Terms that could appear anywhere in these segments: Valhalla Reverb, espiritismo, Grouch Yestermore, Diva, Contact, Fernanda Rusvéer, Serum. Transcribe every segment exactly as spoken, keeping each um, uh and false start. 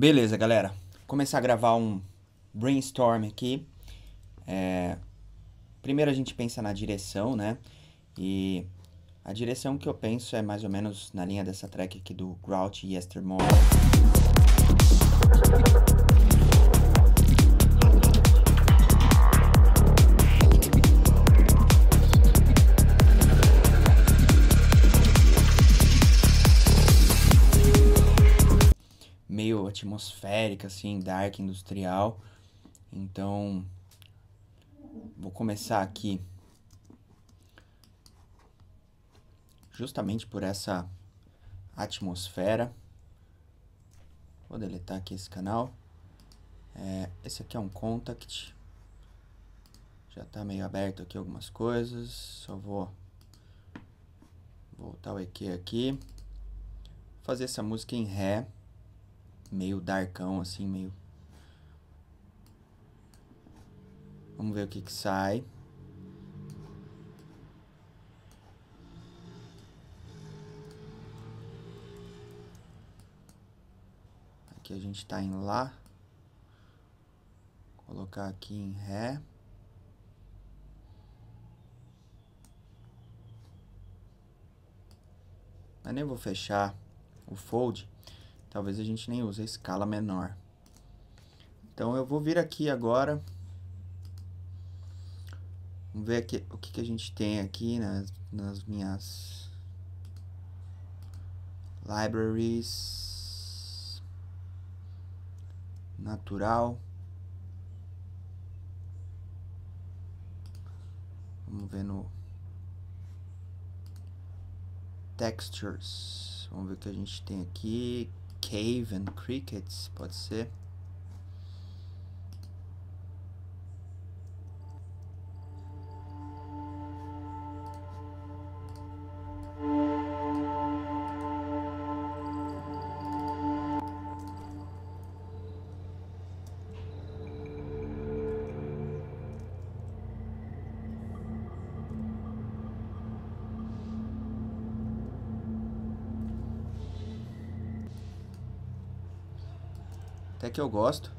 Beleza, galera. Vou começar a gravar um brainstorm aqui. É... Primeiro a gente pensa na direção, né? E a direção que eu penso é mais ou menos na linha dessa track aqui do Grouch Yestermore. Meio atmosférica, assim, dark, industrial. Então, vou começar aqui justamente por essa atmosfera. Vou deletar aqui esse canal. É, esse aqui é um Contact. Já tá meio aberto aqui algumas coisas. Só vou voltar o E Q aqui. Vou fazer essa música em Ré. Meio darkão, assim, meio... Vamos ver o que que sai. Aqui a gente tá em Lá. Vou colocar aqui em Ré. Mas nem vou fechar o fold. Talvez a gente nem use a escala menor. Então eu vou vir aqui agora. Vamos ver aqui, o que, que a gente tem aqui nas, nas minhas libraries. Natural. Vamos ver no textures. Vamos ver o que a gente tem aqui. Cave and Crickets, pode ser. Até que eu gosto.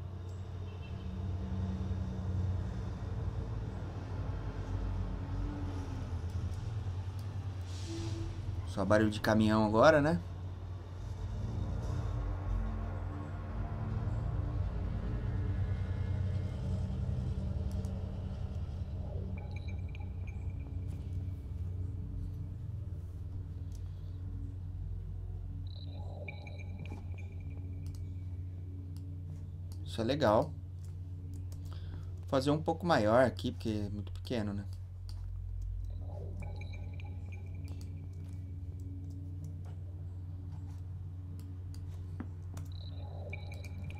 Só barulho de caminhão agora, né? Isso é legal. Vou fazer um pouco maior aqui, porque é muito pequeno, né?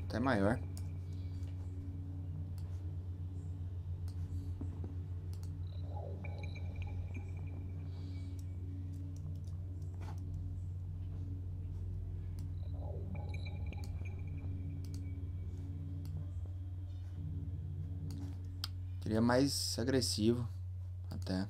Até maior. Seria mais agressivo, até.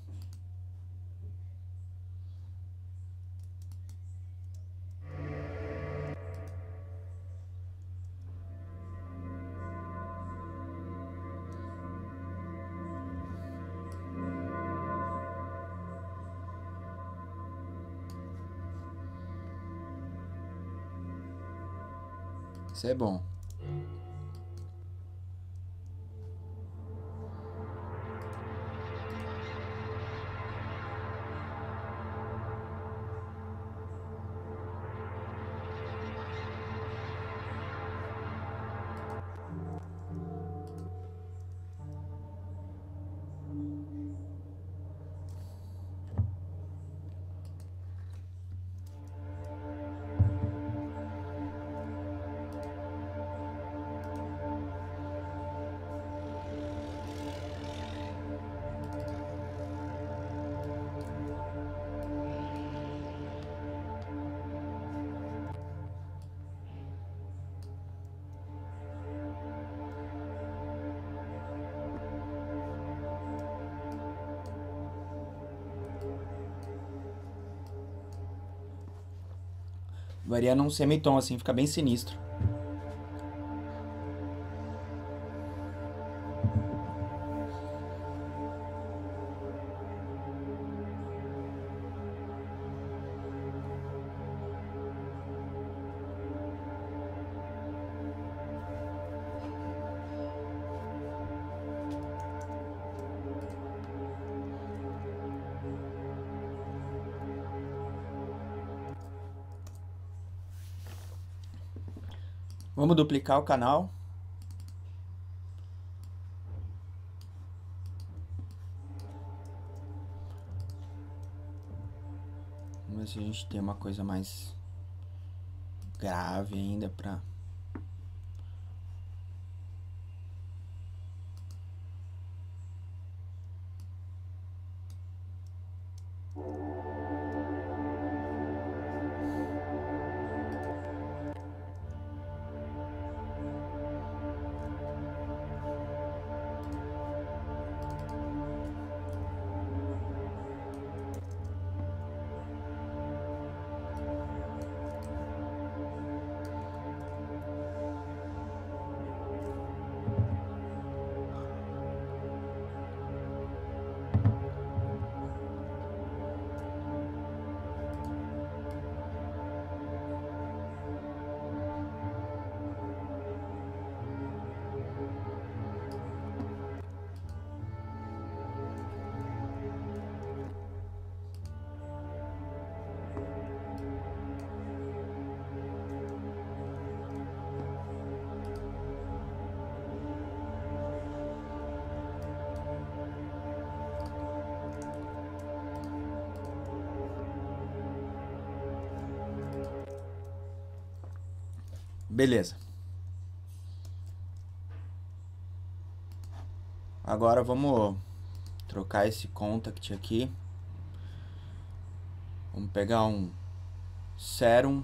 Isso é bom. Varia num semitom, assim, fica bem sinistro. Vamos duplicar o canal. Vamos ver se a gente tem uma coisa mais grave ainda pra... Beleza. Agora vamos trocar esse Contact aqui. Vamos pegar um Serum.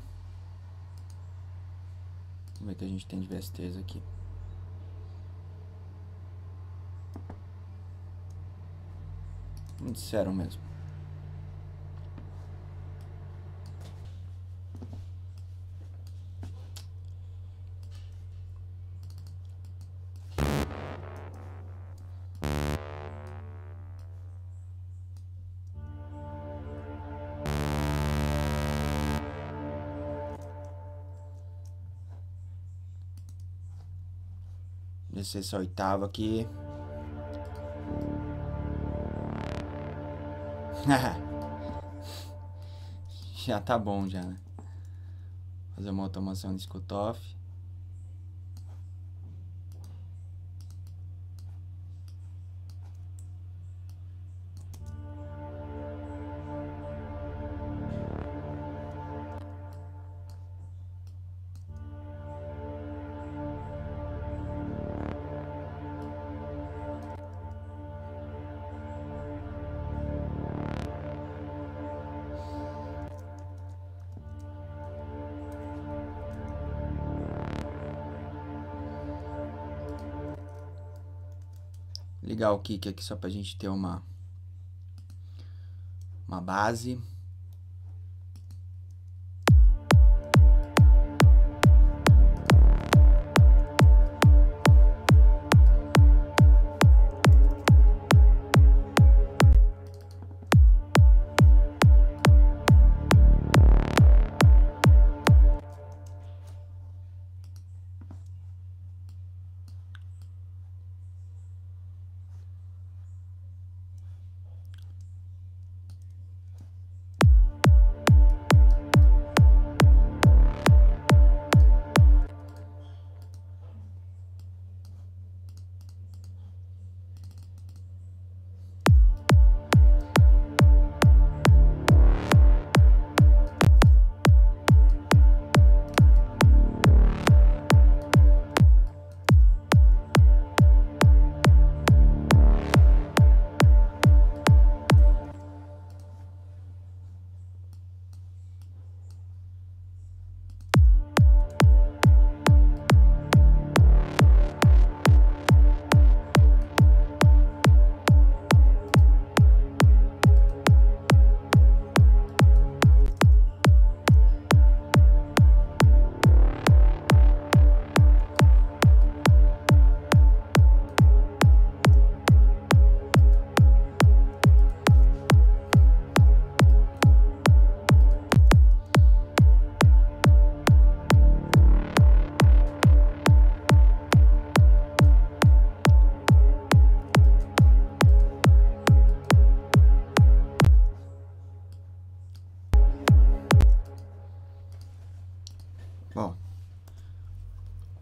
Vamos ver o que a gente tem de V S Ts aqui. Um de Serum mesmo. Descer essa oitava aqui. Já tá bom já, né? Fazer uma automação de cut-off. Ligar o kick aqui só pra gente ter uma uma base.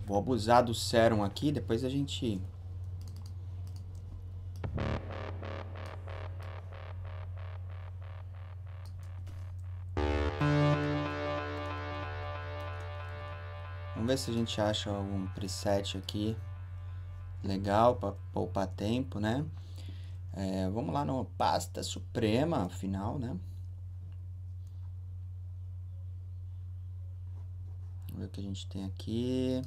Vou abusar do Serum aqui, depois a gente... Vamos ver se a gente acha algum preset aqui legal para poupar tempo, né? É, vamos lá no pasta suprema final, né? Vamos ver o que a gente tem aqui.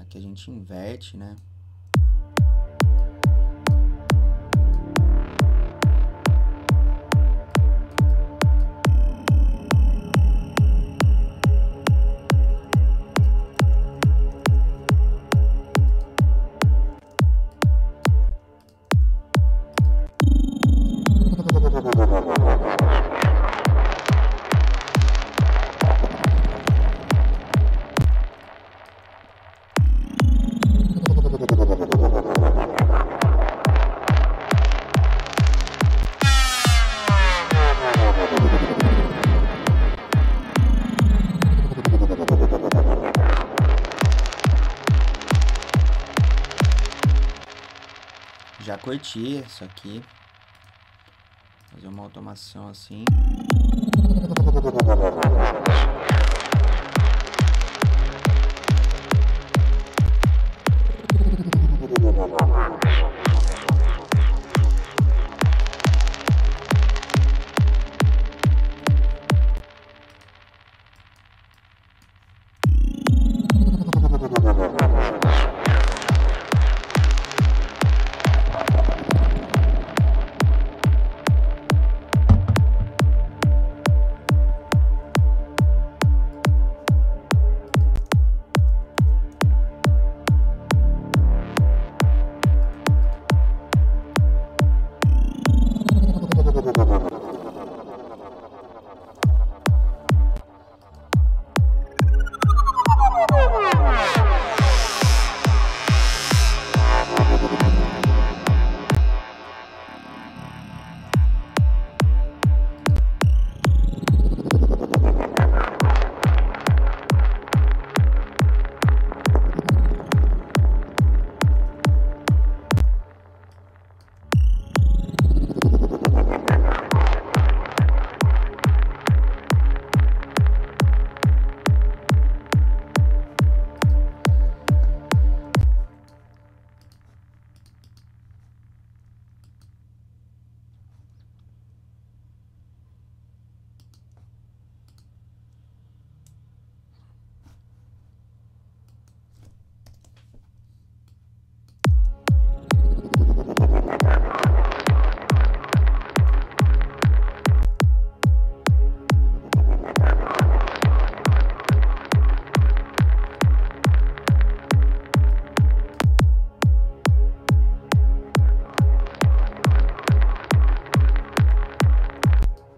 Aqui a gente inverte, né? Já curti isso aqui. Fazer uma automação assim.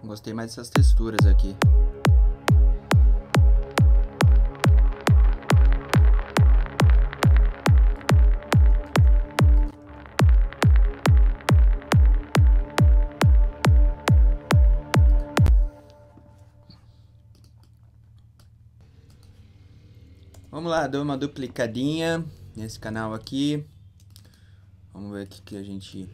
Gostei mais dessas texturas aqui. Vamos lá, dou uma duplicadinha nesse canal aqui. Vamos ver o que a gente...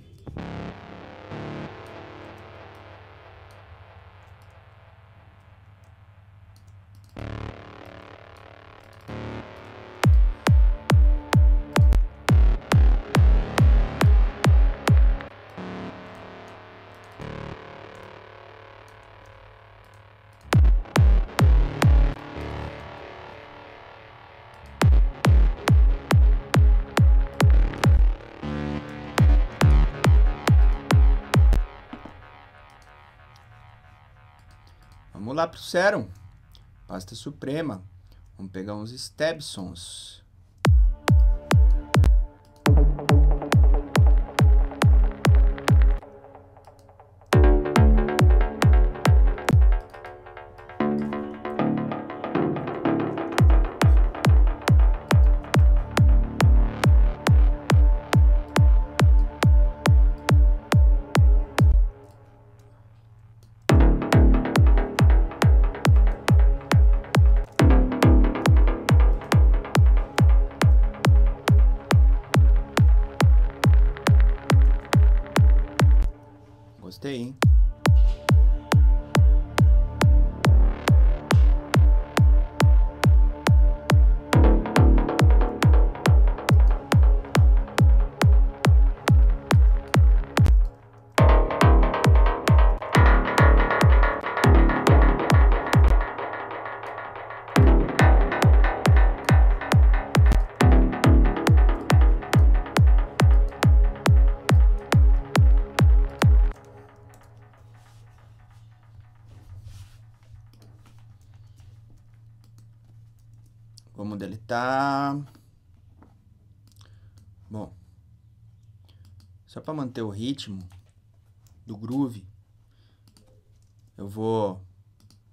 Vamos lá pro Serum, pasta suprema, vamos pegar uns Stabsons. bater, hein? Vamos deletar. Bom, só para manter o ritmo do groove, eu vou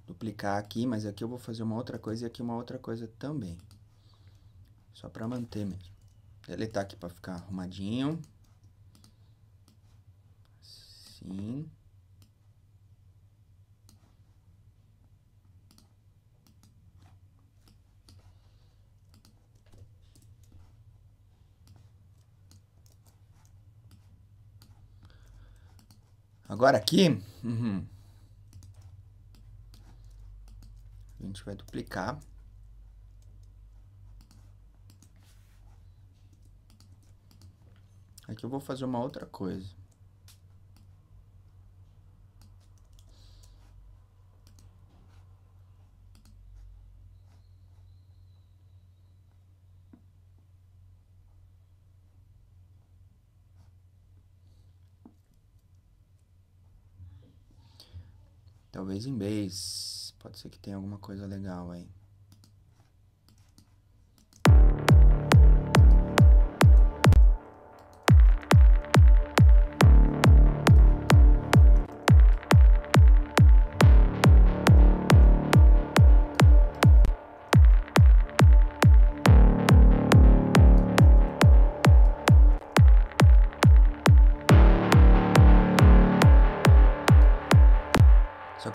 duplicar aqui, mas aqui eu vou fazer uma outra coisa e aqui uma outra coisa também. Só para manter mesmo. Deletar aqui para ficar arrumadinho. Assim. Agora aqui, uhum, a gente vai duplicar. Aqui eu vou fazer uma outra coisa. Talvez em bass, pode ser que tenha alguma coisa legal aí.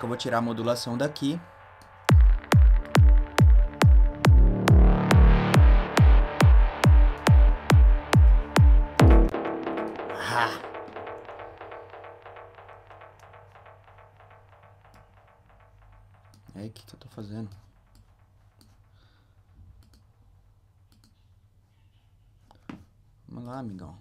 Vou tirar a modulação daqui. Ah. E aí, o que que eu tô fazendo? Vamos lá, amigão.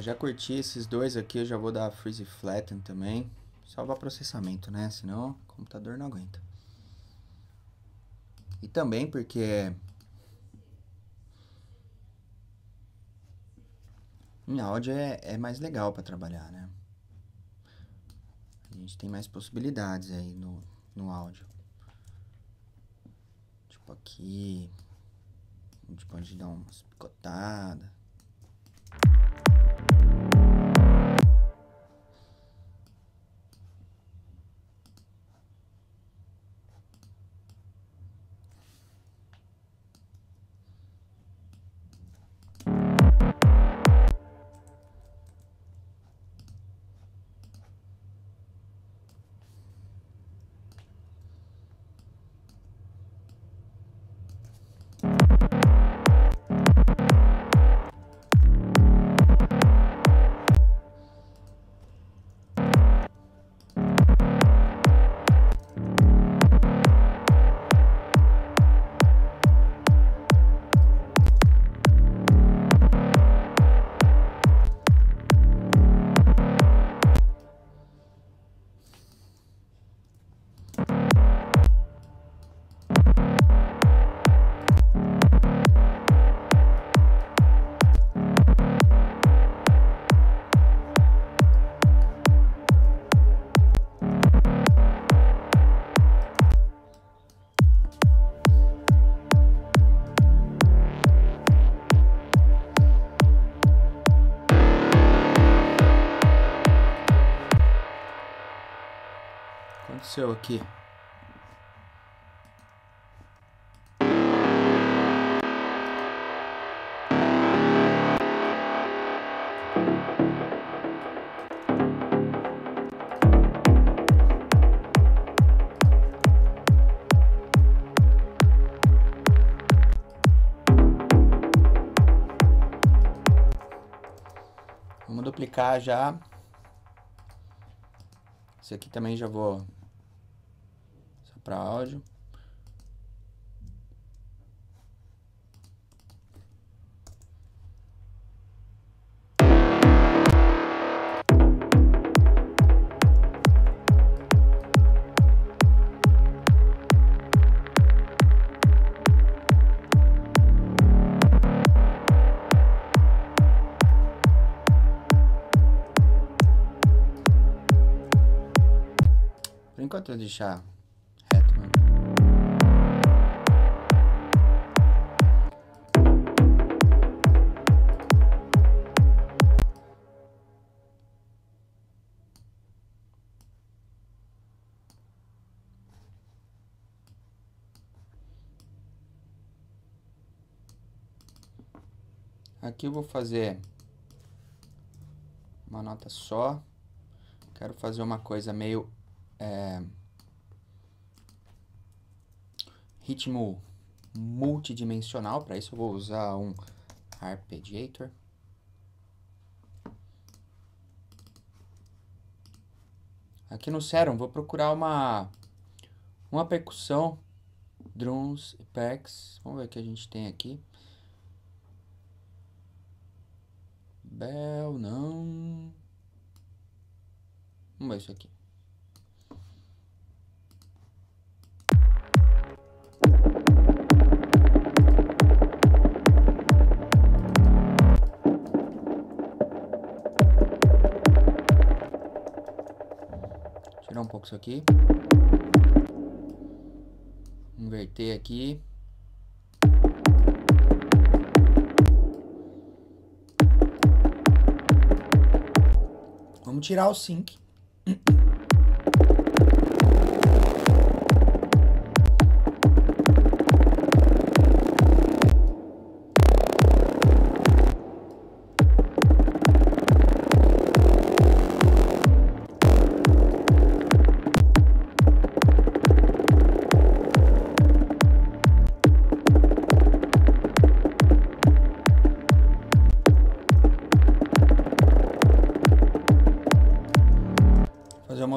Já curti esses dois aqui, eu já vou dar freeze flatten também. Salva processamento, né? Senão o computador não aguenta. E também porque em áudio é, é mais legal para trabalhar, né? A gente tem mais possibilidades aí no, no áudio. Tipo aqui, a gente pode dar umas picotadas. Aqui aplicar já. Esse aqui também já vou, só para áudio. Enquanto eu deixar reto, mano. Aqui eu vou fazer uma nota só. Quero fazer uma coisa meio É, ritmo multidimensional. Para isso eu vou usar um arpeggiator. Aqui no Serum vou procurar uma uma percussão, drums e packs. Vamos ver o que a gente tem aqui. Bell não. Vamos ver isso aqui. Tirar um pouco isso aqui, inverter aqui, vamos tirar o sync.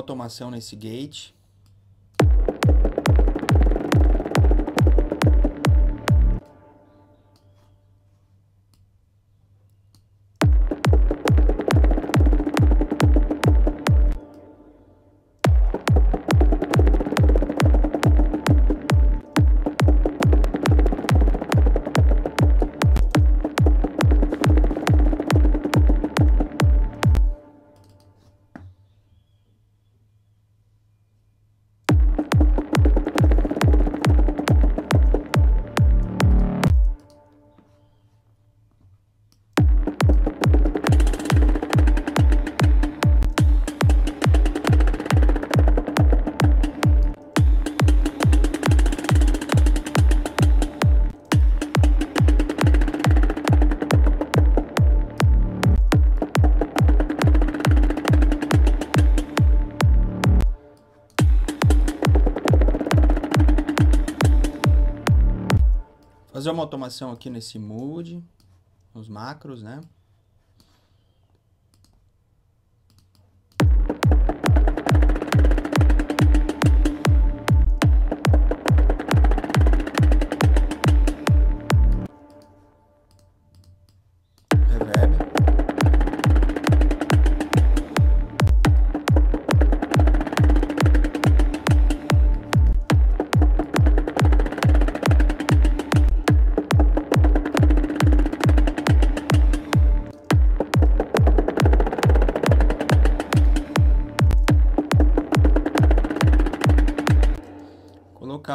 Automação nesse gate. Fazer uma automação aqui nesse mood, nos macros, né?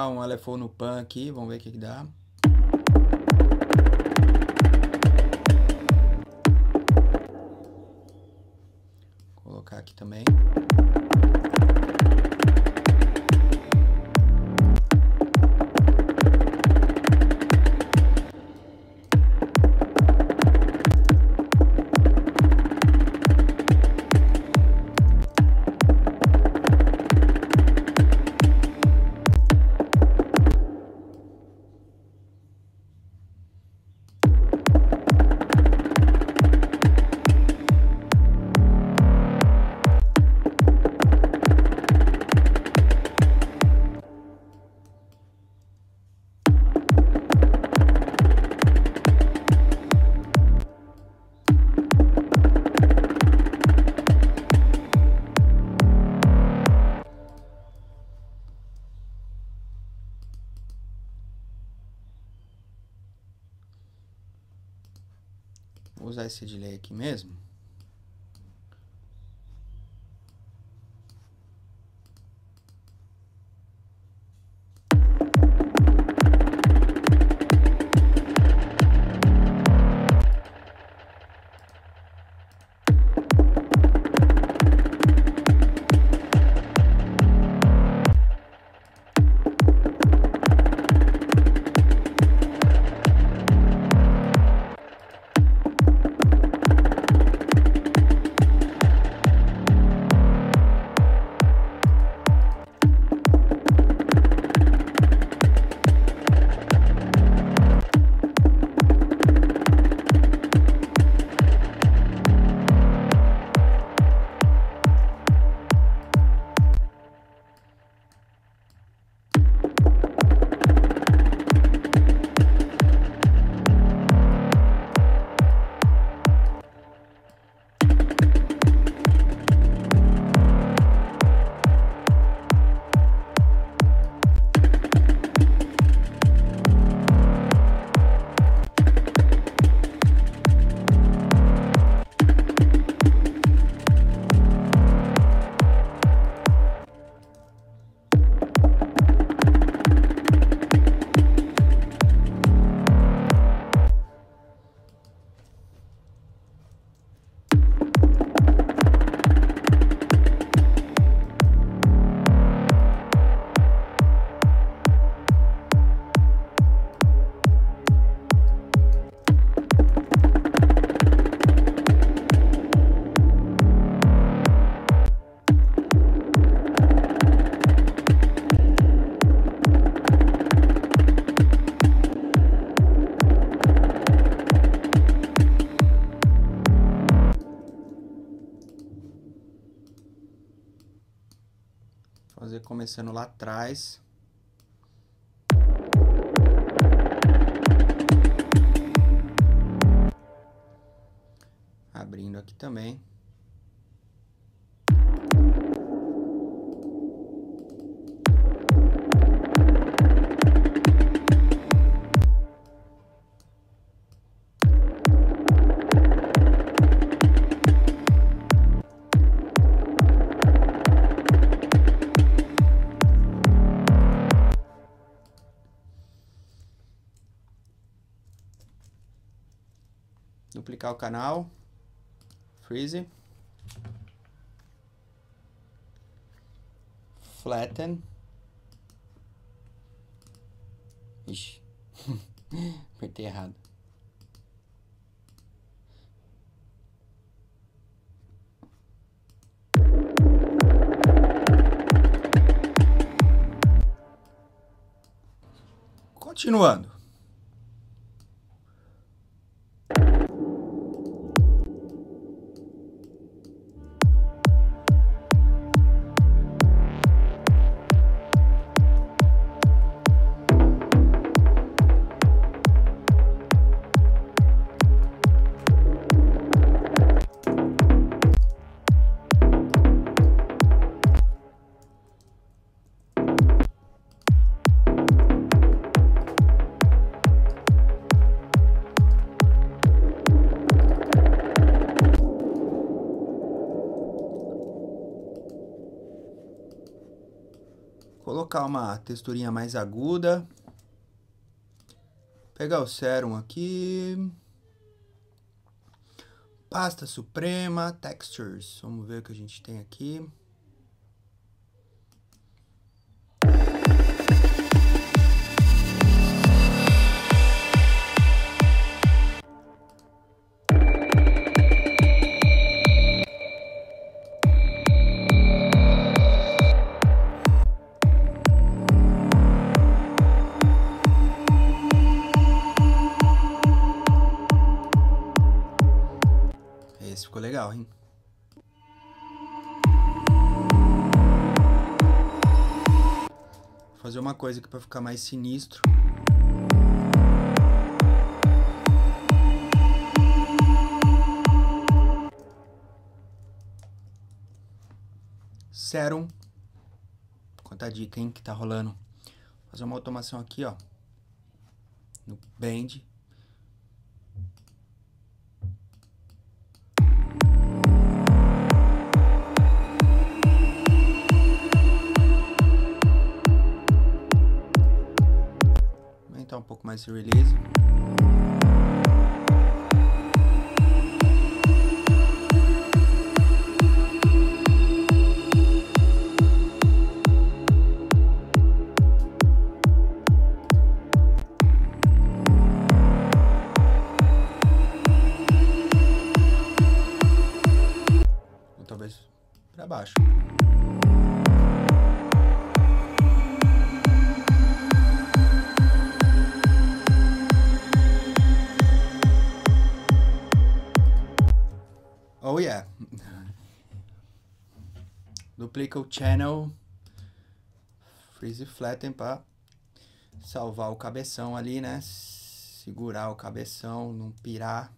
Um L F O no pan aqui, vamos ver o que, que dá. Vou colocar aqui também. usar esse delay aqui mesmo. Começando lá atrás. Abrindo aqui também. Duplicar o canal, freeze, flatten, ixi, apertei errado, continuando. Colocar uma texturinha mais aguda, pegar o Serum aqui, pasta suprema, textures, vamos ver o que a gente tem aqui. Ficou legal, hein? Vou fazer uma coisa aqui para ficar mais sinistro. Serum. Quanta dica, hein, que tá rolando. Vou fazer uma automação aqui, ó. No Bend. mais release. Ou talvez para baixo. Oh yeah! Duplica o channel, freeze e flatten para salvar o cabeção ali, né? Segurar o cabeção, não pirar.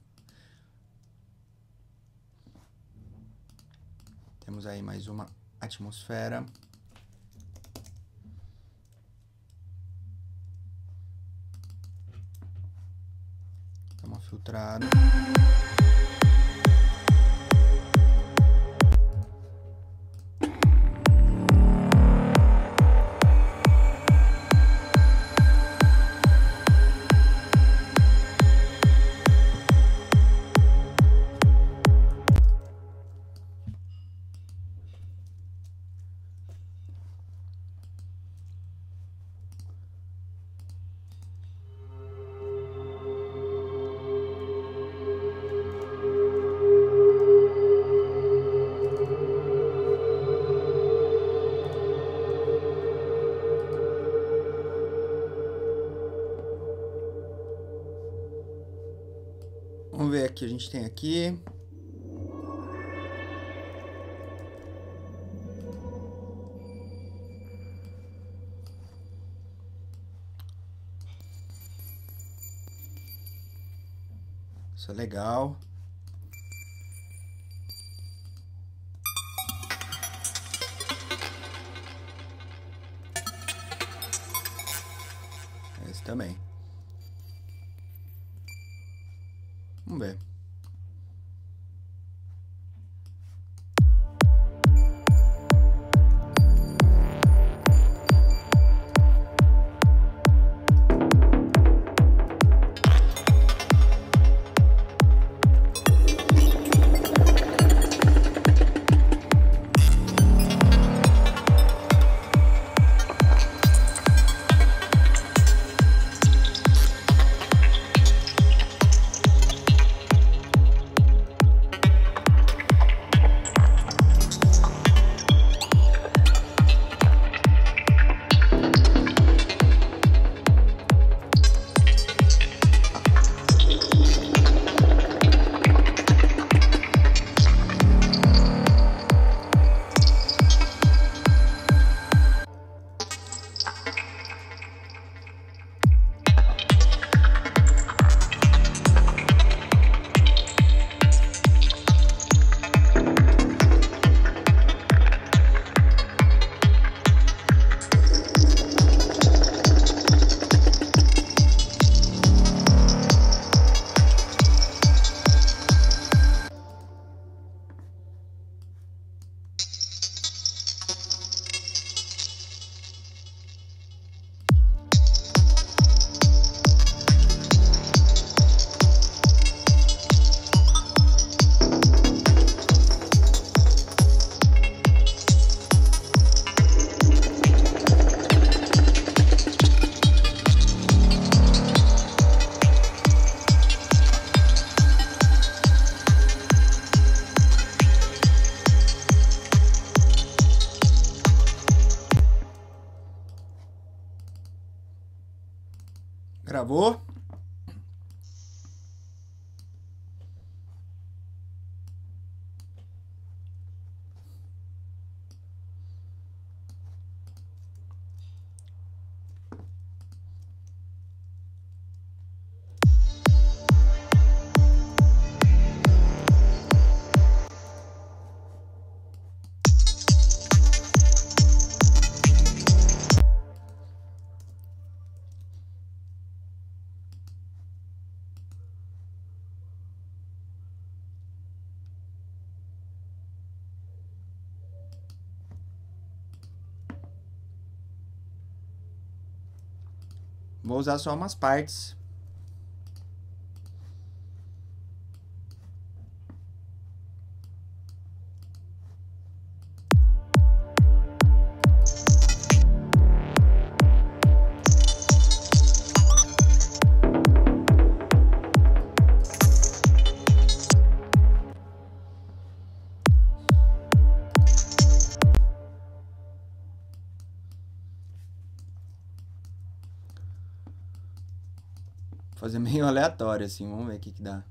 Temos aí mais uma atmosfera. Dá uma filtrada. Vamos ver aqui, a gente tem aqui. Isso é legal. Esse também. Vamos ver. Gravou. Vou usar só umas partes. Fazer meio aleatório assim, vamos ver o que que dá.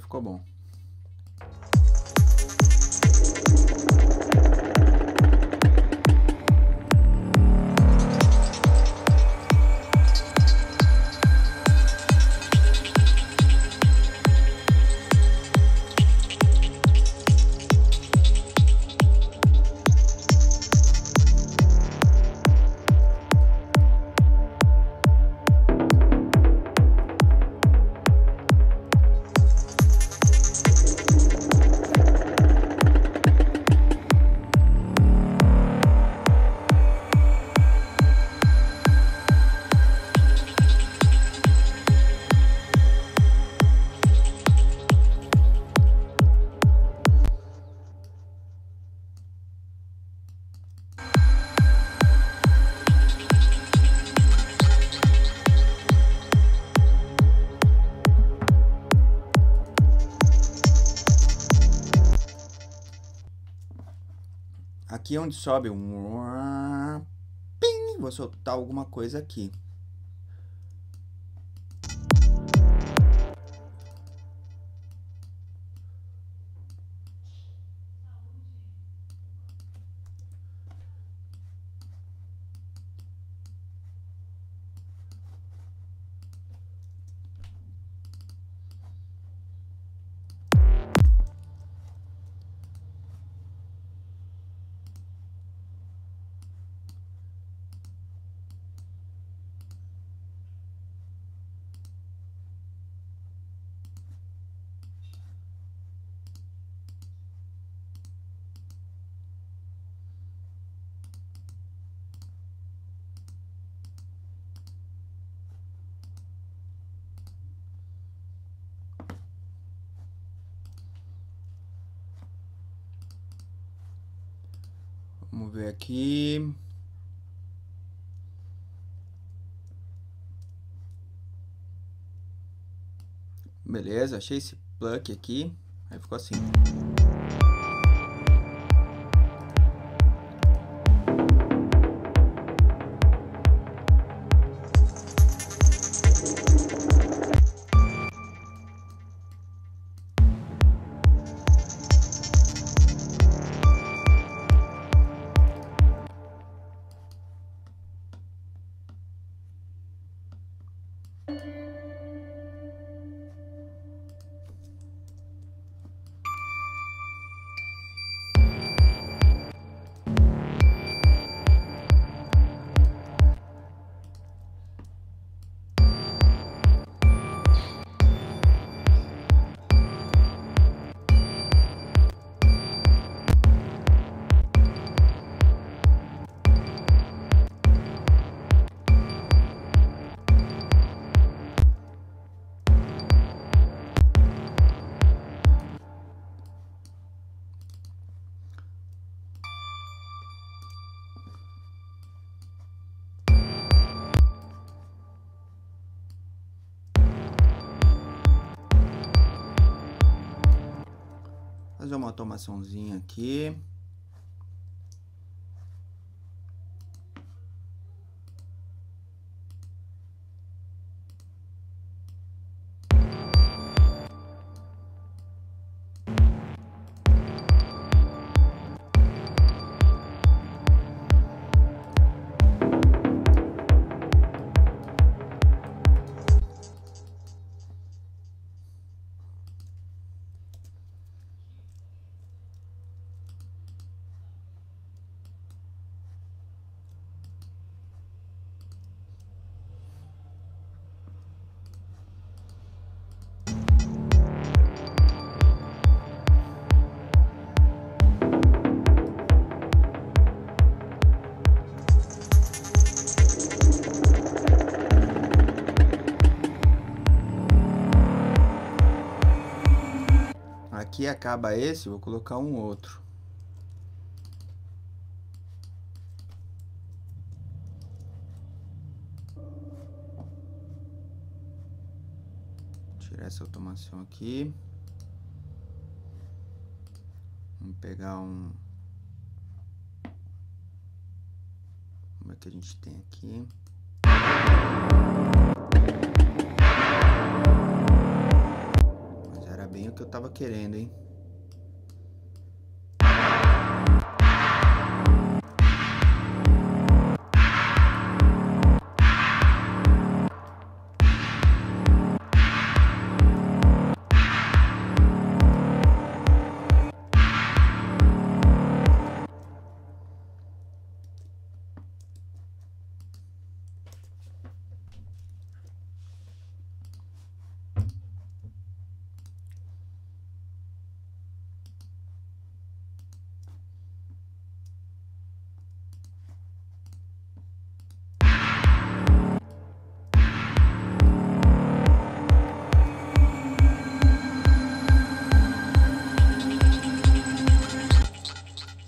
Ficou bom. Aqui onde sobe um ping, vou soltar alguma coisa aqui. Vamos ver aqui. Beleza, achei esse plug aqui. Aí ficou assim. Fazer uma automaçãozinha aqui. Aqui acaba esse, vou colocar um outro. Tirar essa automação aqui. Vamos pegar um... Como é que a gente tem aqui? Bem o que eu tava querendo, hein?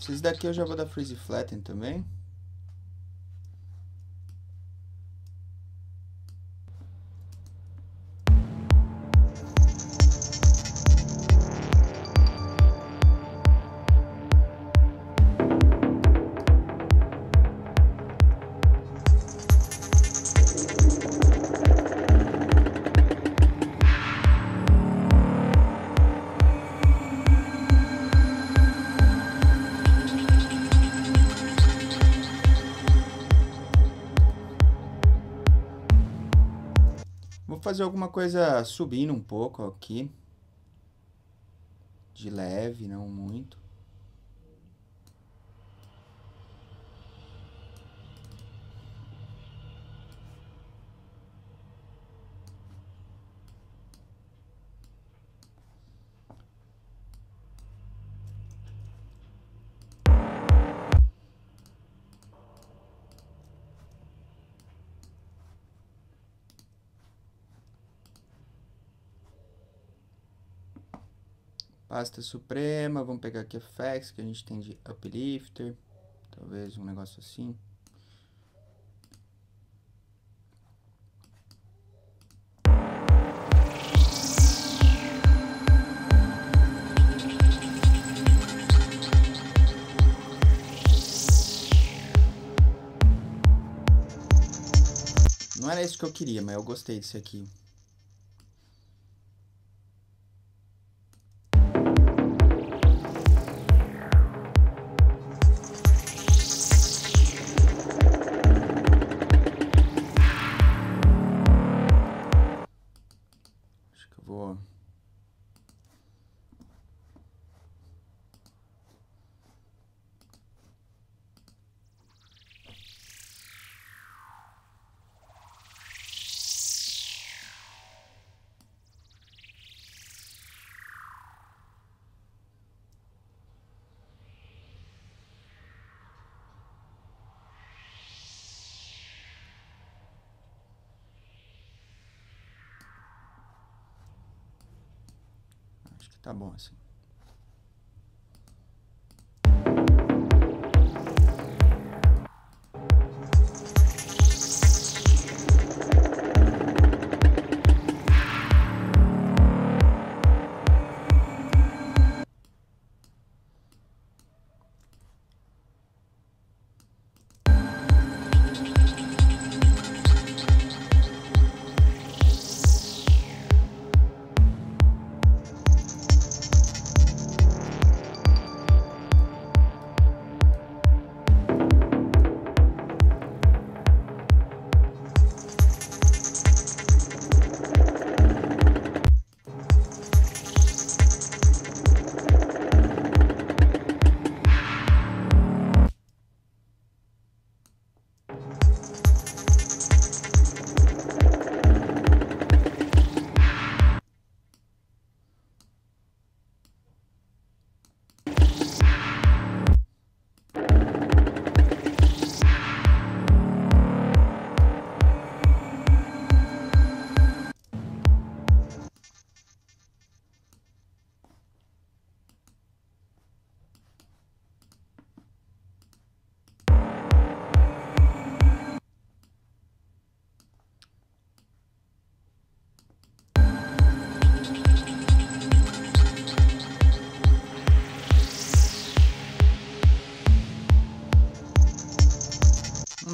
Esse daqui eu já vou dar freeze flatten também. Fazer alguma coisa subindo um pouco aqui, de leve, não muito. Pasta suprema, vamos pegar aqui effects que a gente tem de uplifter, talvez um negócio assim. Não era isso que eu queria, mas eu gostei desse aqui. Tá bom assim.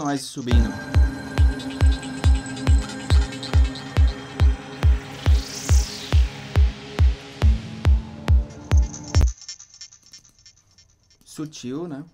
noise subindo. Sutil, né?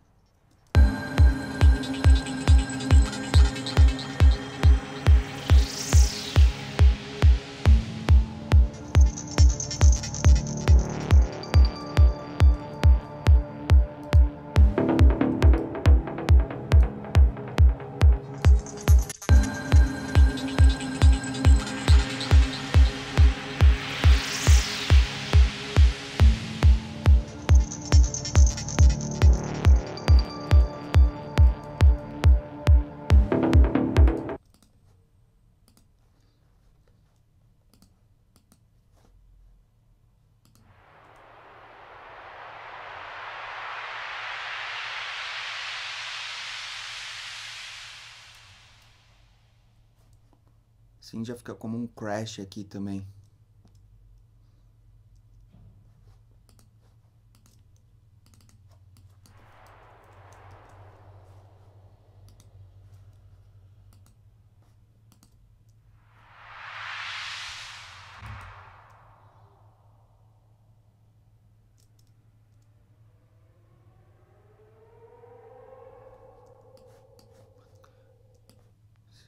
Assim já fica como um crash aqui também.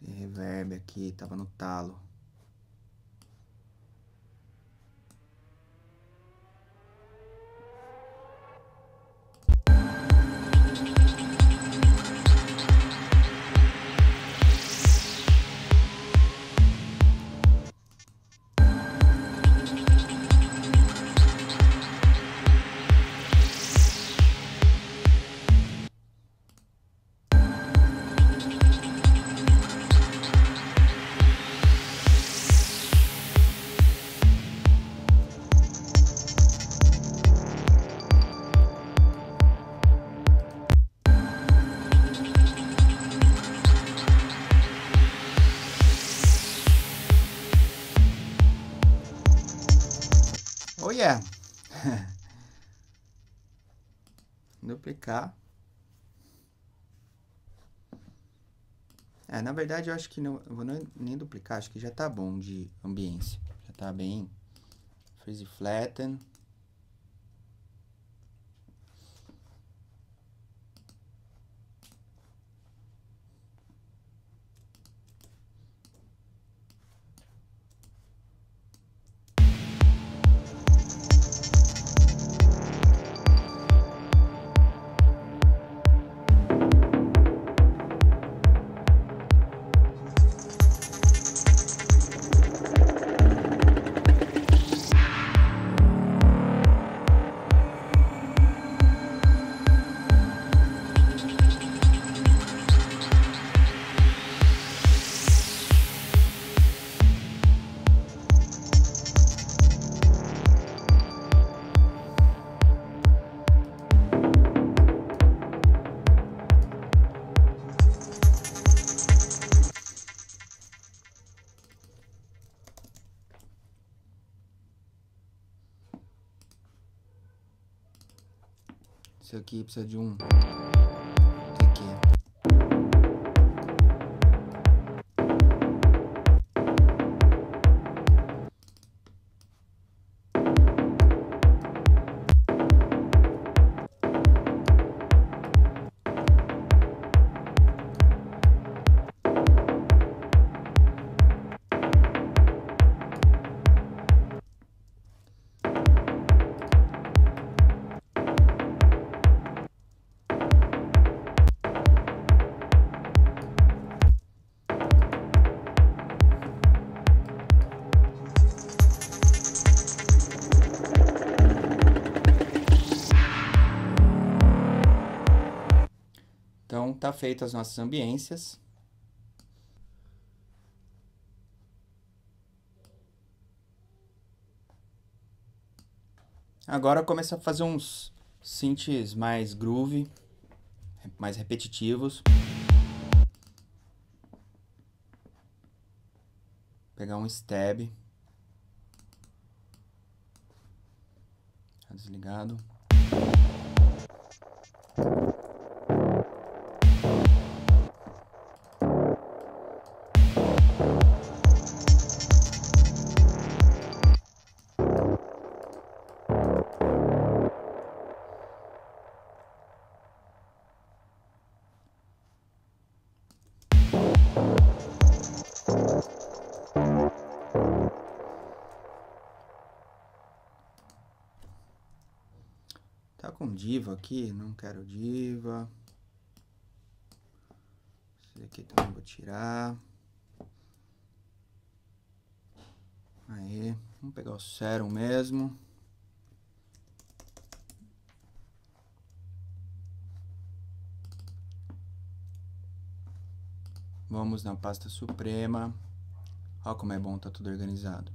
Reverb aqui, tava no talo. Yeah. Duplicar. É, na verdade eu acho que não eu vou não, nem duplicar, acho que já tá bom de ambiência. Já tá bem. Freeze flatten. Isso aqui precisa de um... Então, tá feito as nossas ambiências. Agora começa a fazer uns synths mais groove, mais repetitivos. Pegar um stab. Tá desligado. Tá com diva aqui? Não quero diva. Esse aqui também vou tirar. Aí, vamos pegar o Serum mesmo. Vamos na pasta suprema. Olha como é bom, tá tudo organizado.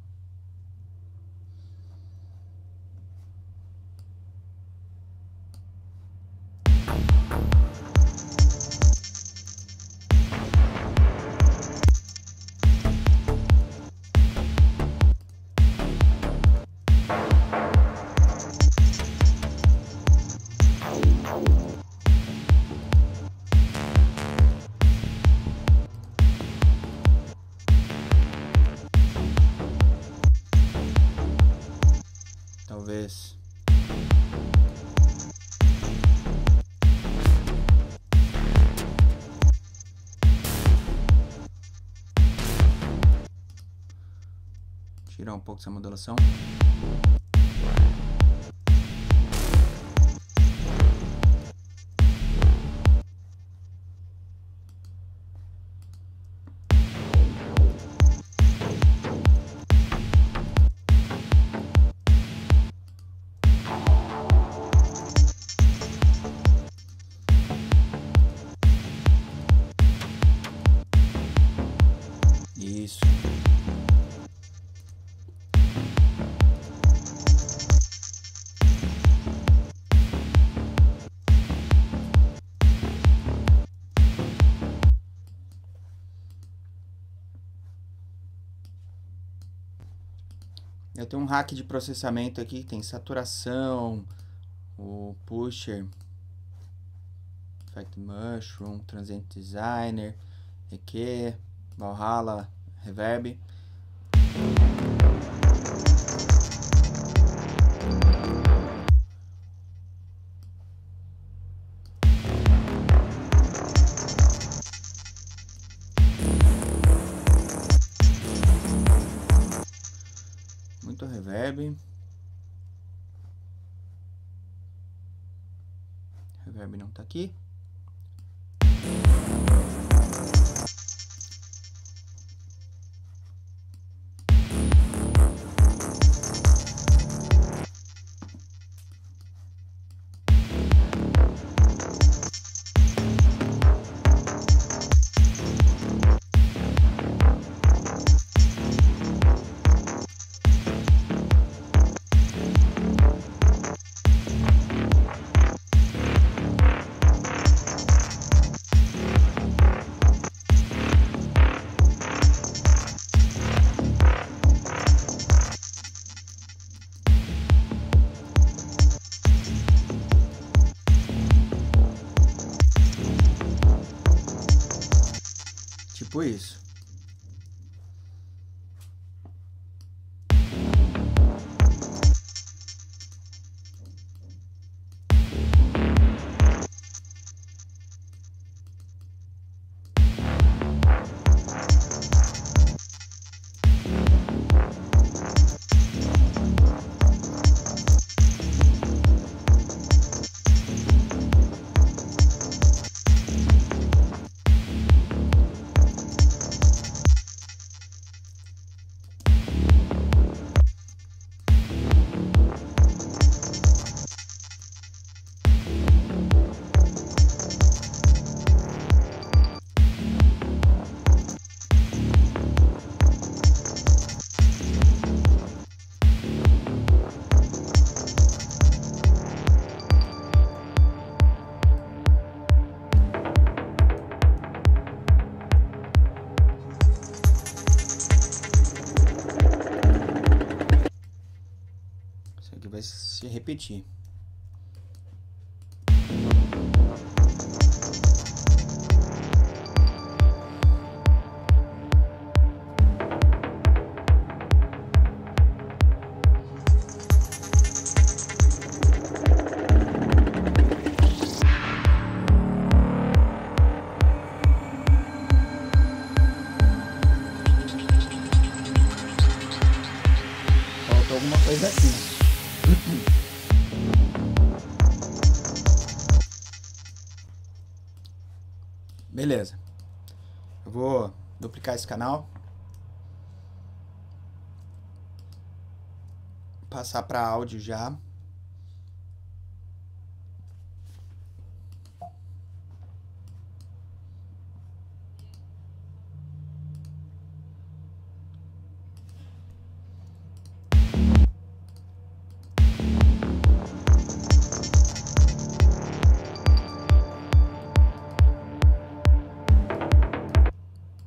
Tirar um pouco essa modulação. Eu tenho um hack de processamento aqui, tem saturação, o pusher, effect mushroom, transient designer, E Q, Valhalla reverb. Reverb. Reverb não tá aqui. Isso. Repetir. Falta alguma coisa aqui. Thank you. Beleza. Eu vou duplicar esse canal. Passar para áudio já.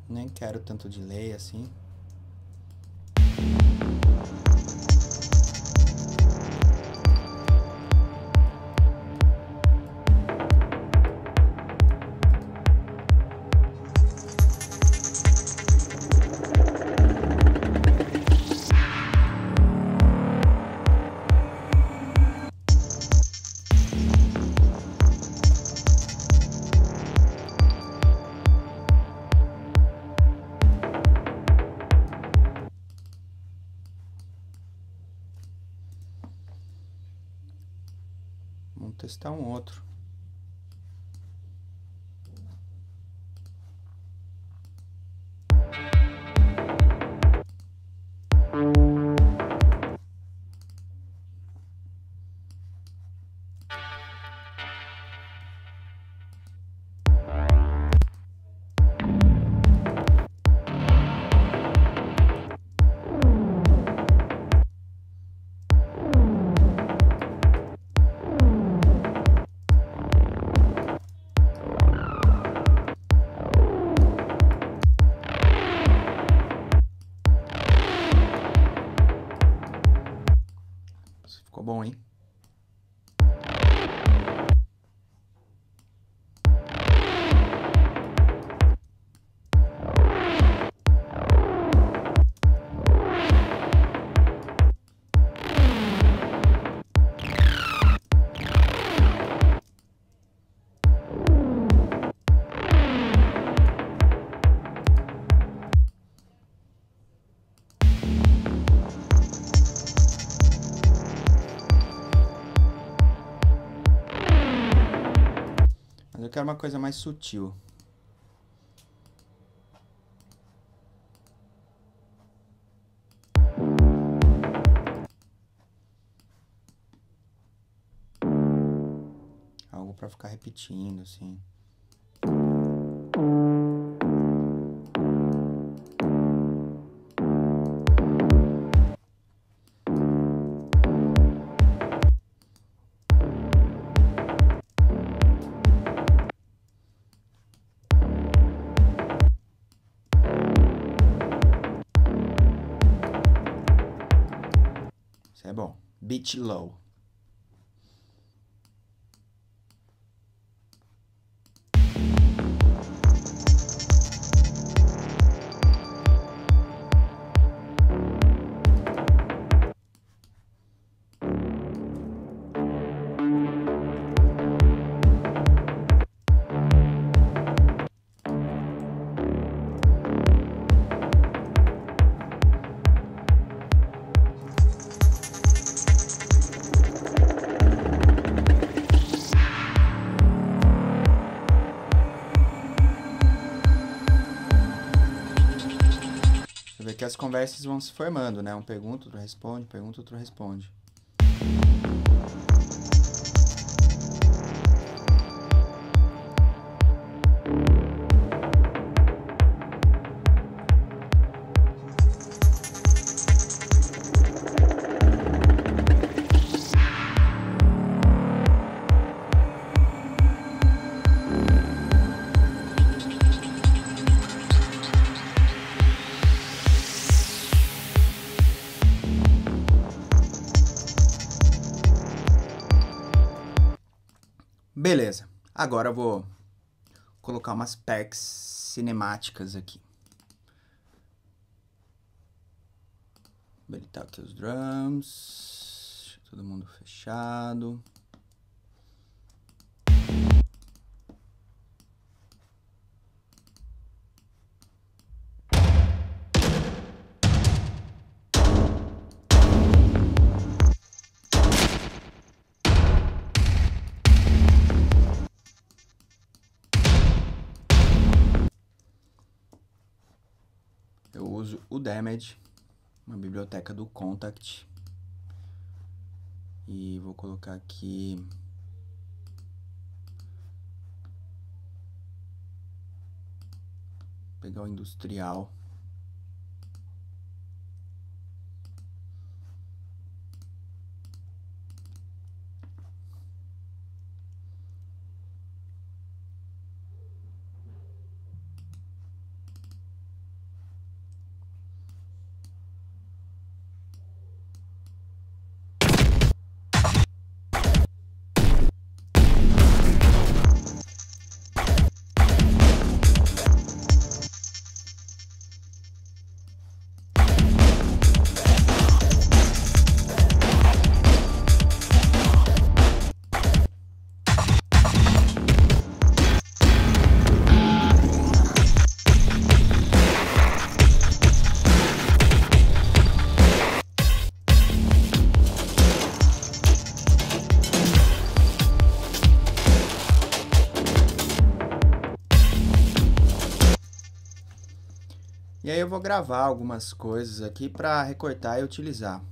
Nem quero tanto delay assim. Está um outro. Bom, hein? Eu quero uma coisa mais sutil. Algo para ficar repetindo, assim. É bom, beat low. Que as conversas vão se formando, né? Um pergunta, outro responde, pergunta, outro responde. Beleza, agora eu vou colocar umas packs cinemáticas aqui. Vou habilitar aqui os drums, deixa todo mundo fechado. o Damage, uma biblioteca do Contact, e vou colocar aqui pegar o industrial. E aí eu vou gravar algumas coisas aqui para recortar e utilizar.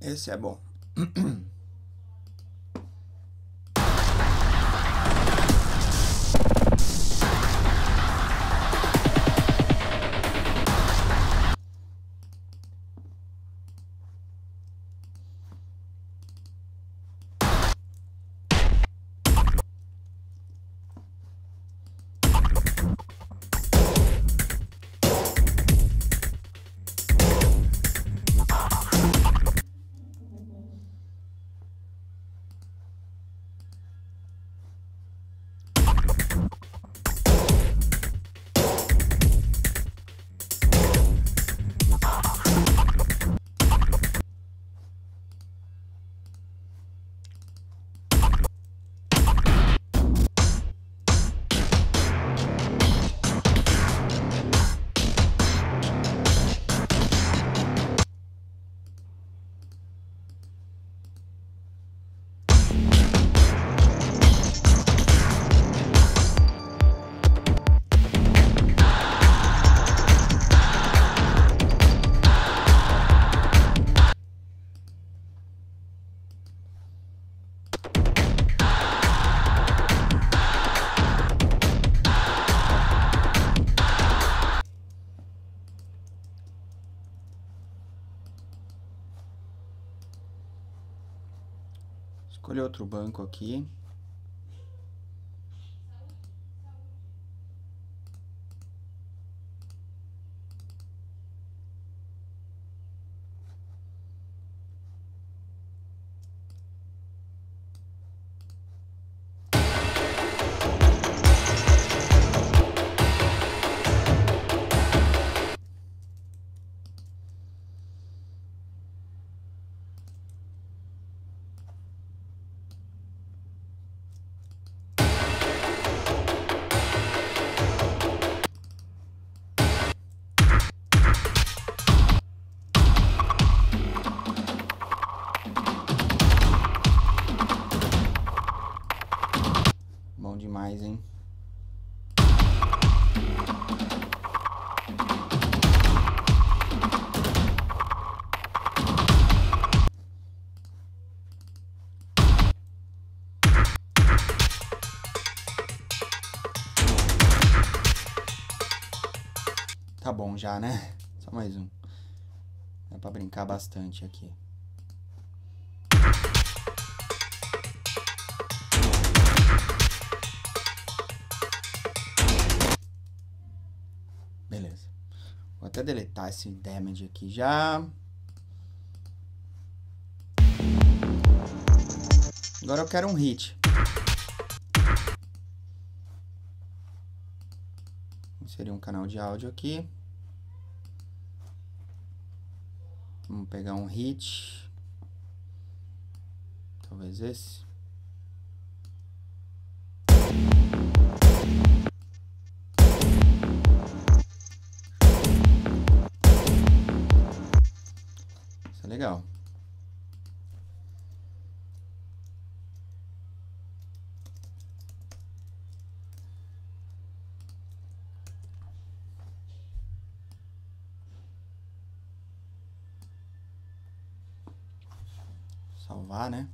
Esse é bom. Escolhi outro banco aqui. Demais, hein? Tá bom já, né? Só mais um. Dá pra brincar bastante aqui. até deletar esse damage aqui já. Agora eu quero um hit. Seria um canal de áudio aqui. Vamos pegar um hit. Talvez esse. Isso é legal. Salvar, né?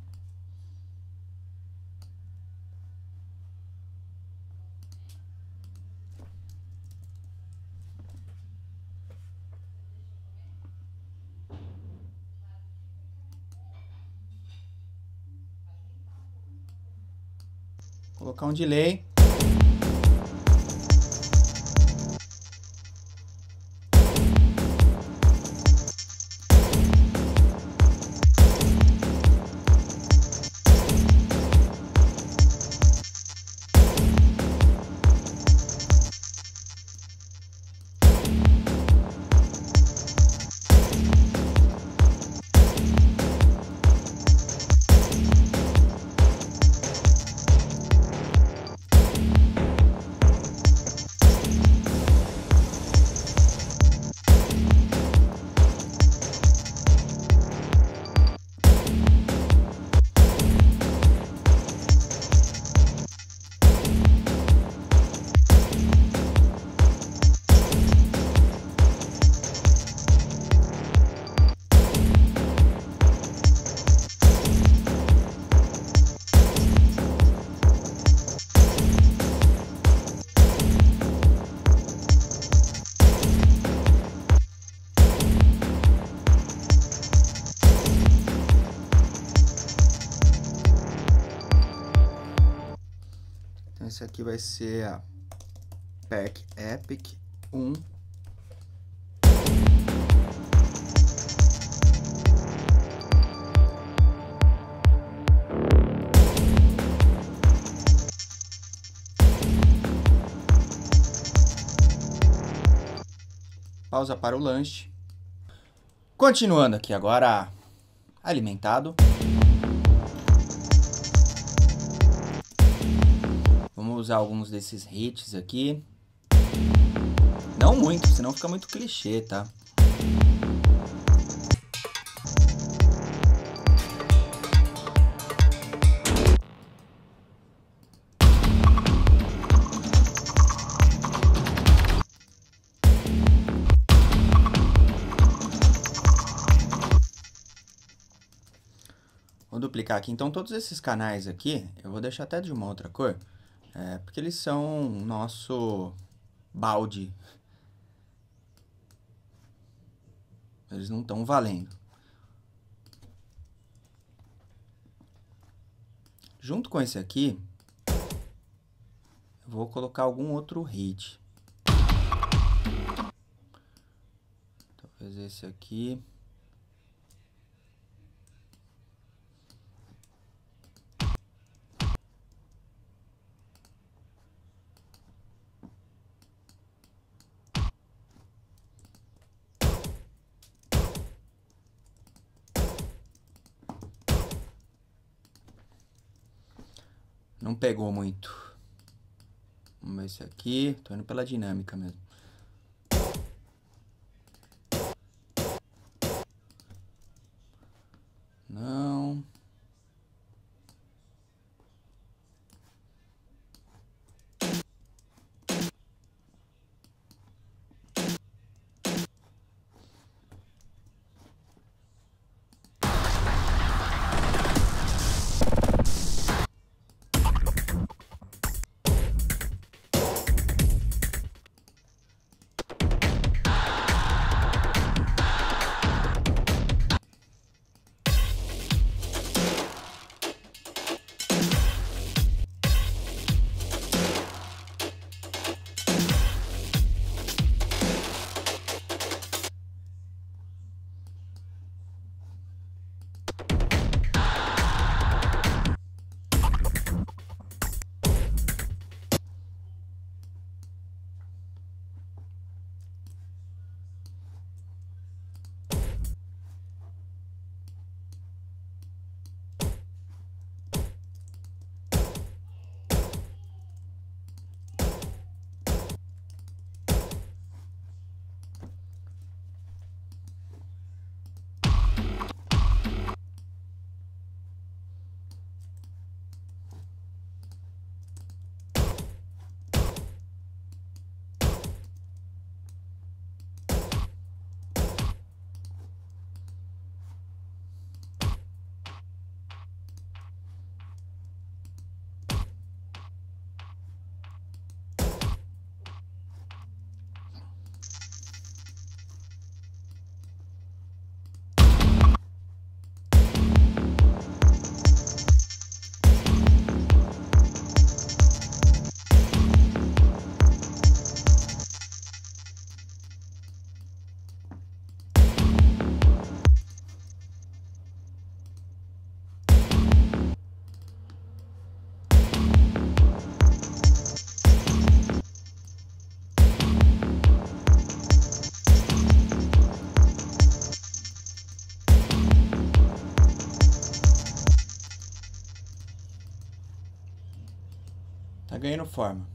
Colocar um delay. Esse aqui vai ser a Pack Epic um. Pausa para o lanche. Continuando aqui agora, alimentado. Usar alguns desses hits aqui, não muito, senão fica muito clichê, tá? Vou duplicar aqui, então todos esses canais aqui, eu vou deixar até de uma outra cor. É, porque eles são o nosso balde. Eles não estão valendo. Junto com esse aqui, eu vou colocar algum outro hit. Talvez esse aqui. Não pegou muito. Vamos ver esse aqui. Tô indo pela dinâmica mesmo. Não. ganhando forma.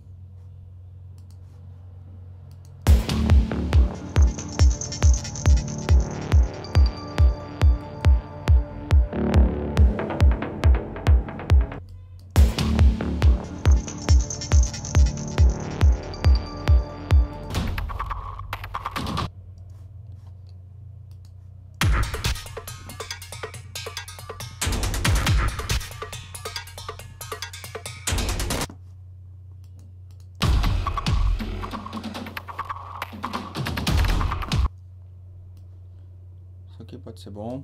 Pode ser bom.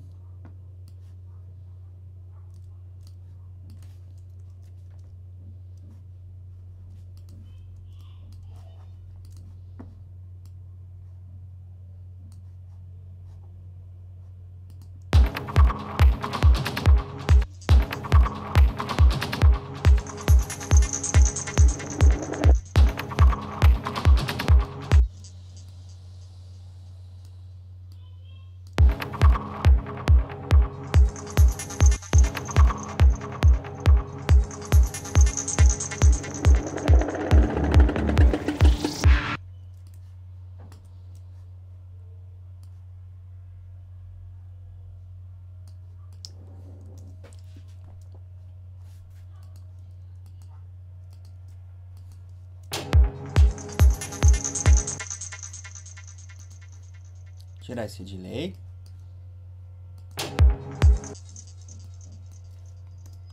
Tirar esse delay.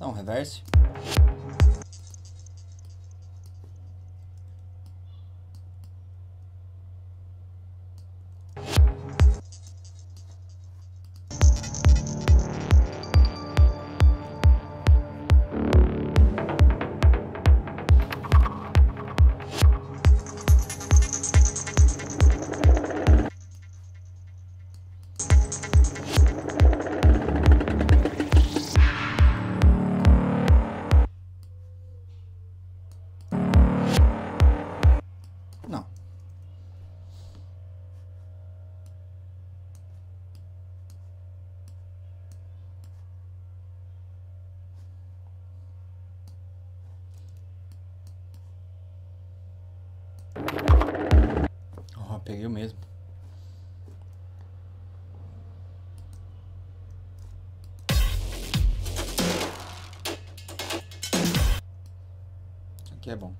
Dá um reverse. Peguei o mesmo. Aqui é bom.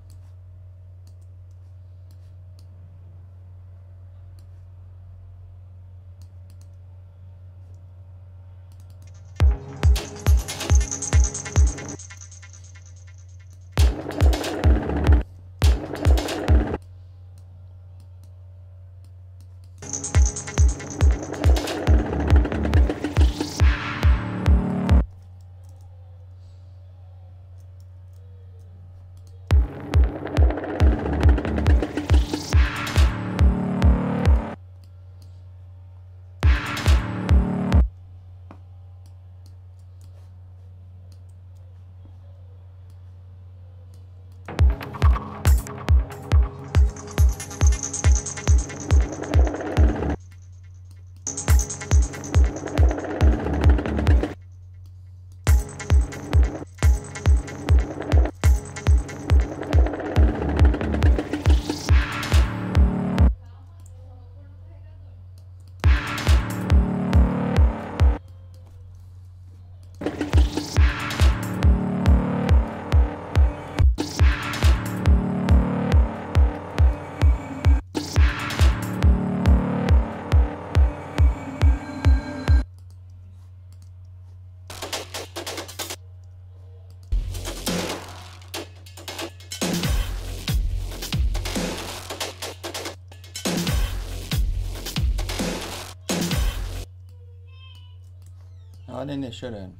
Olha a nenê chorando.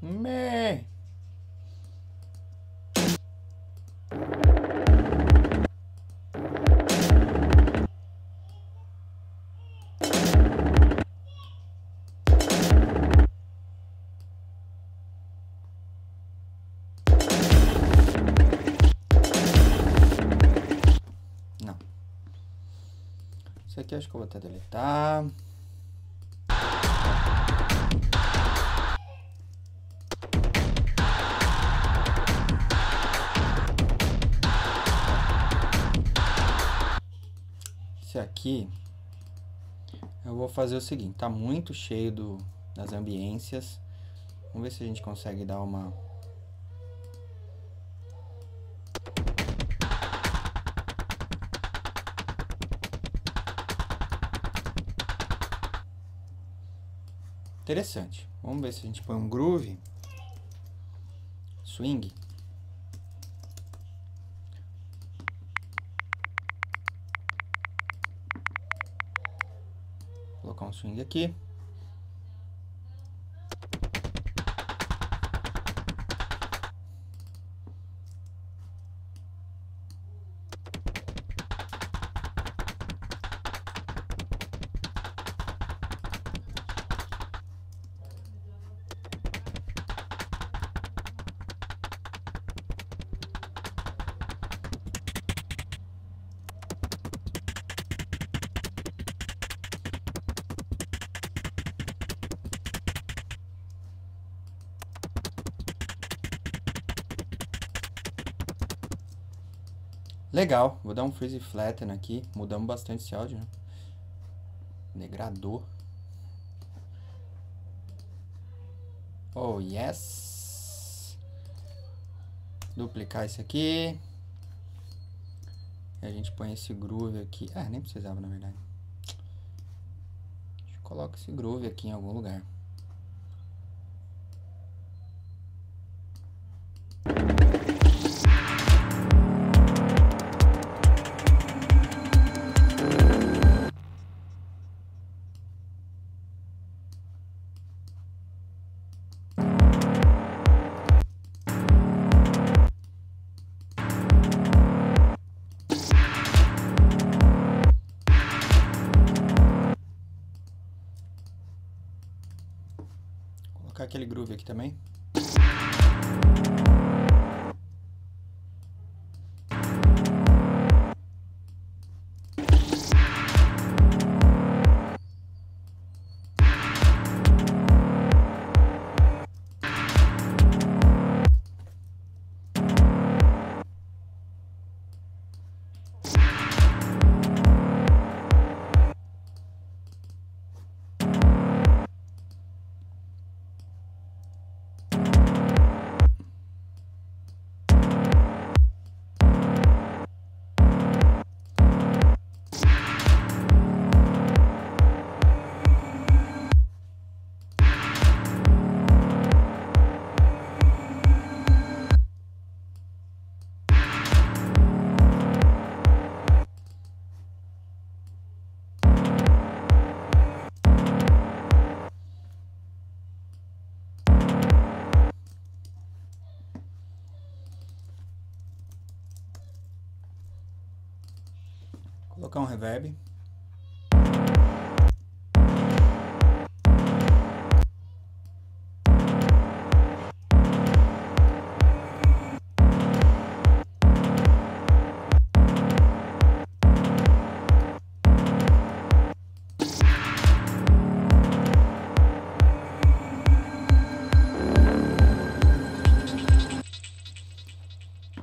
Me. Não. Isso aqui acho que eu vou até deletar. esse aqui, eu vou fazer o seguinte, tá muito cheio do, das ambiências. Vamos ver se a gente consegue dar uma... Interessante. Vamos ver se a gente põe um groove. Swing. Vou colocar um swing aqui. Legal, vou dar um freeze flatten aqui, mudamos bastante esse áudio, né? Degradou. Oh, yes! Duplicar isso aqui. E a gente põe esse groove aqui. Ah, nem precisava, na verdade. A gente coloca esse groove aqui em algum lugar. Aquele groove aqui também. Colocar um reverb.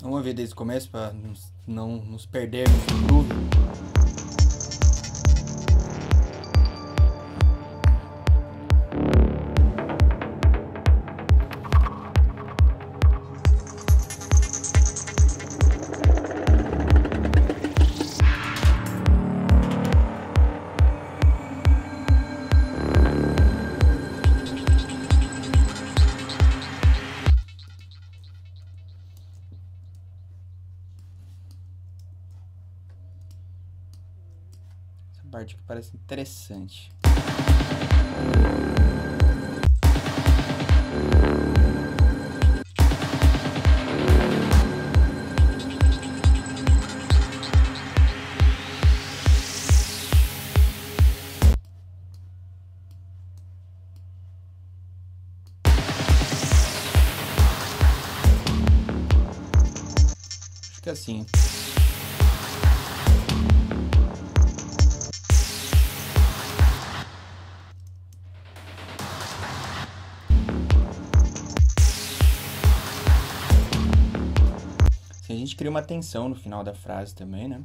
Vamos ouvir desde o começo para não nos perdermos no groove. Parte que parece interessante. Fica assim. A gente cria uma tensão no final da frase também, né?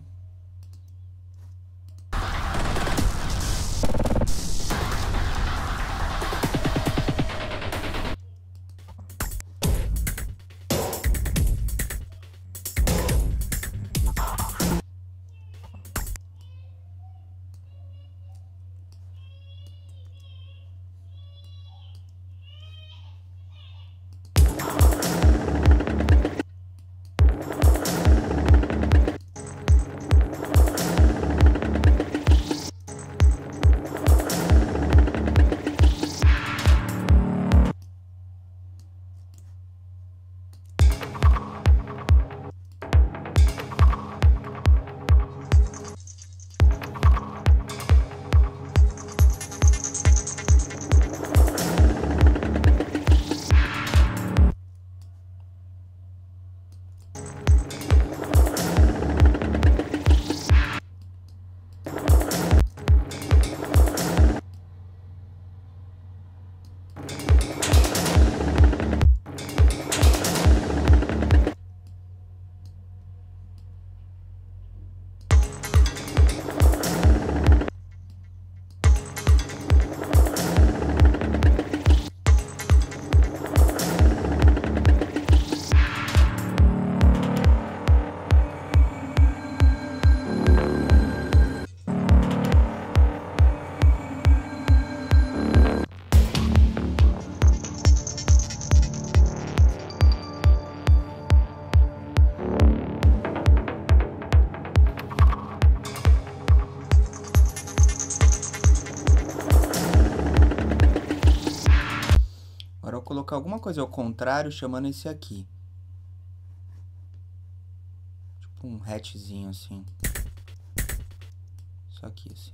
colocar alguma coisa ao contrário, chamando esse aqui. Tipo um hatchzinho assim. Só aqui assim.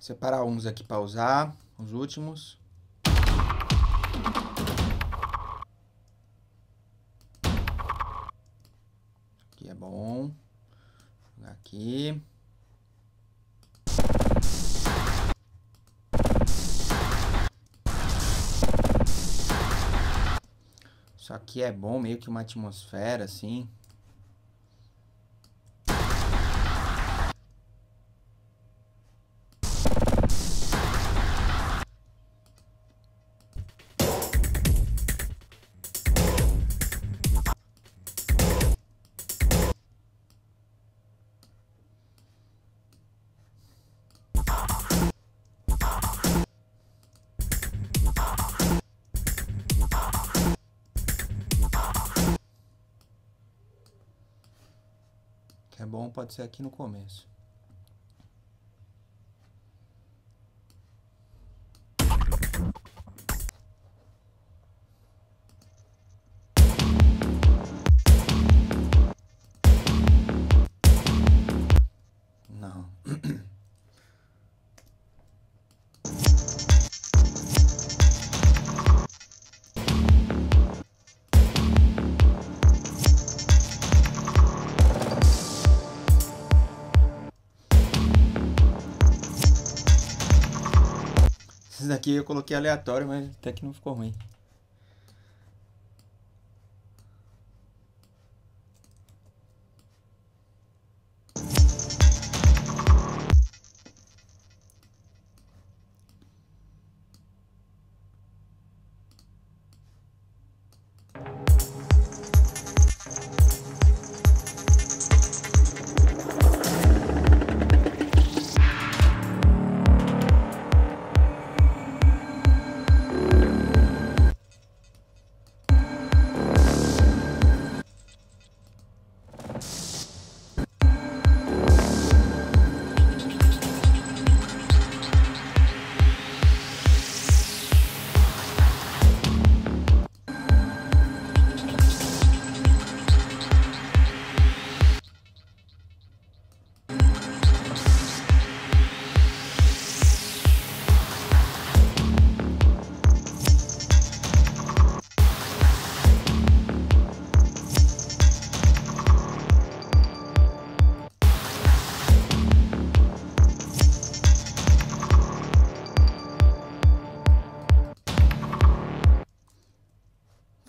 Separar uns aqui para usar, os últimos. Aqui é bom. Aqui. Isso aqui é bom, meio que uma atmosfera assim. que é bom pode ser aqui no começo. Aqui eu coloquei aleatório, mas até que não ficou ruim.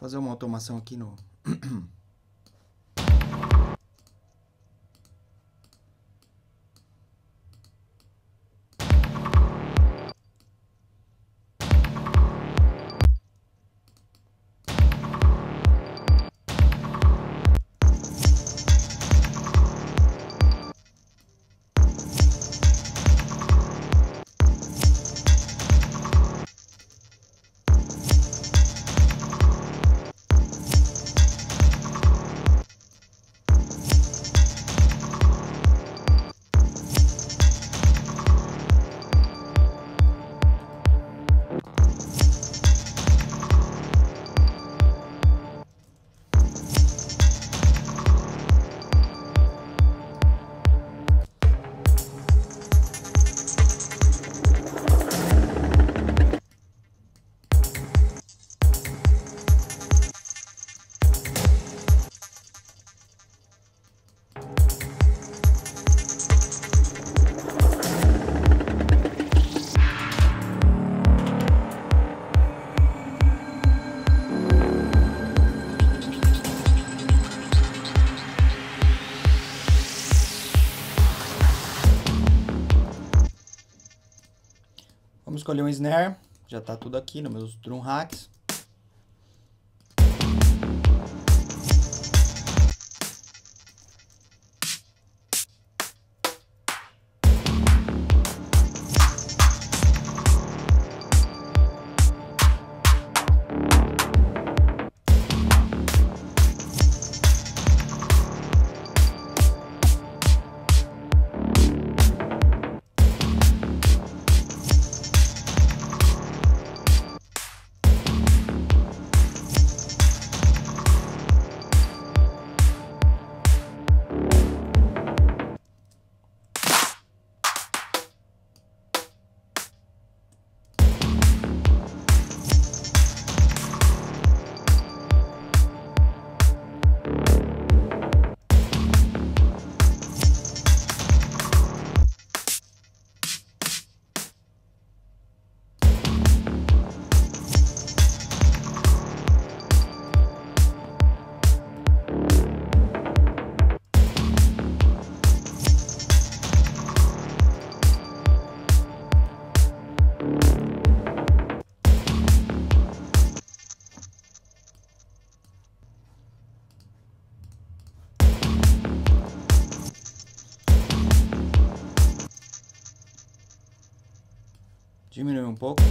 Fazer uma automação aqui no escolhi um snare, já tá tudo aqui nos meus drum hacks. Diminui um pouco.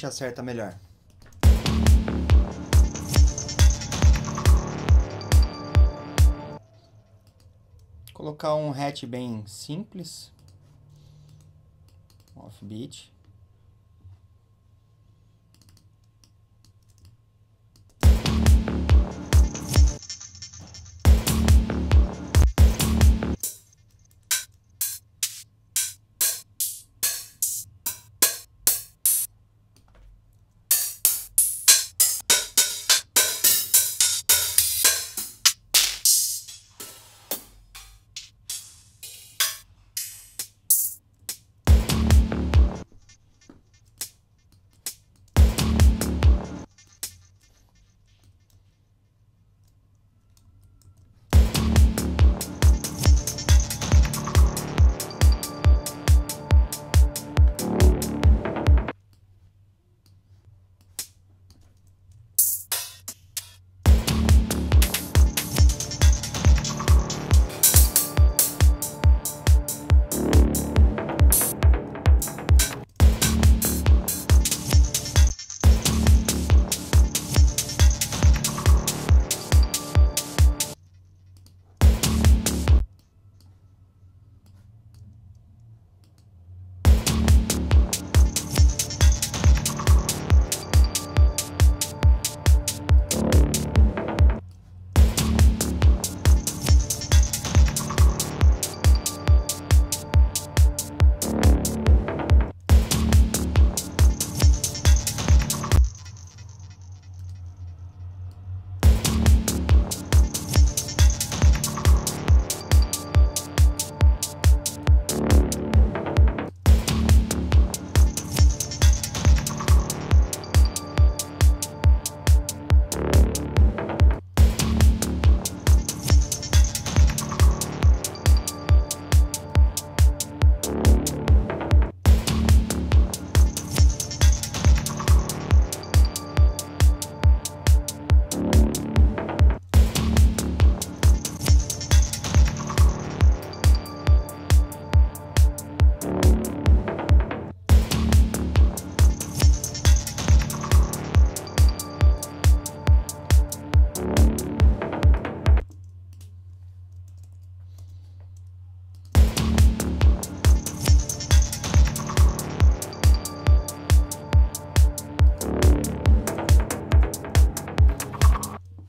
gente acerta melhor. Colocar um hatch bem simples, offbeat.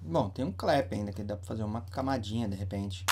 Bom, tem um clap ainda, que dá pra fazer uma camadinha de repente.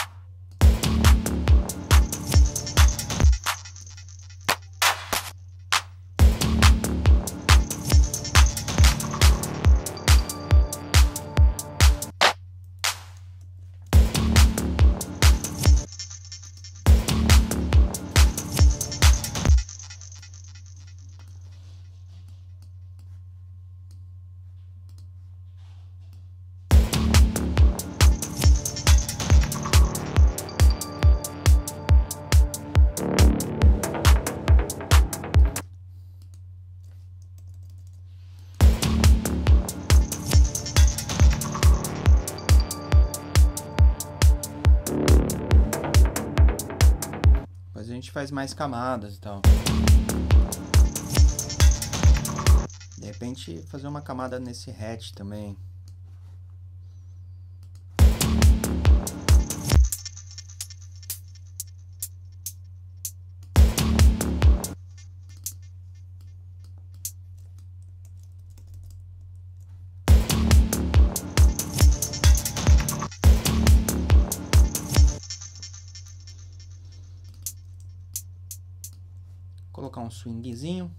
A gente faz mais camadas e tal. De repente fazer uma camada nesse hatch também. Colocar um swingzinho.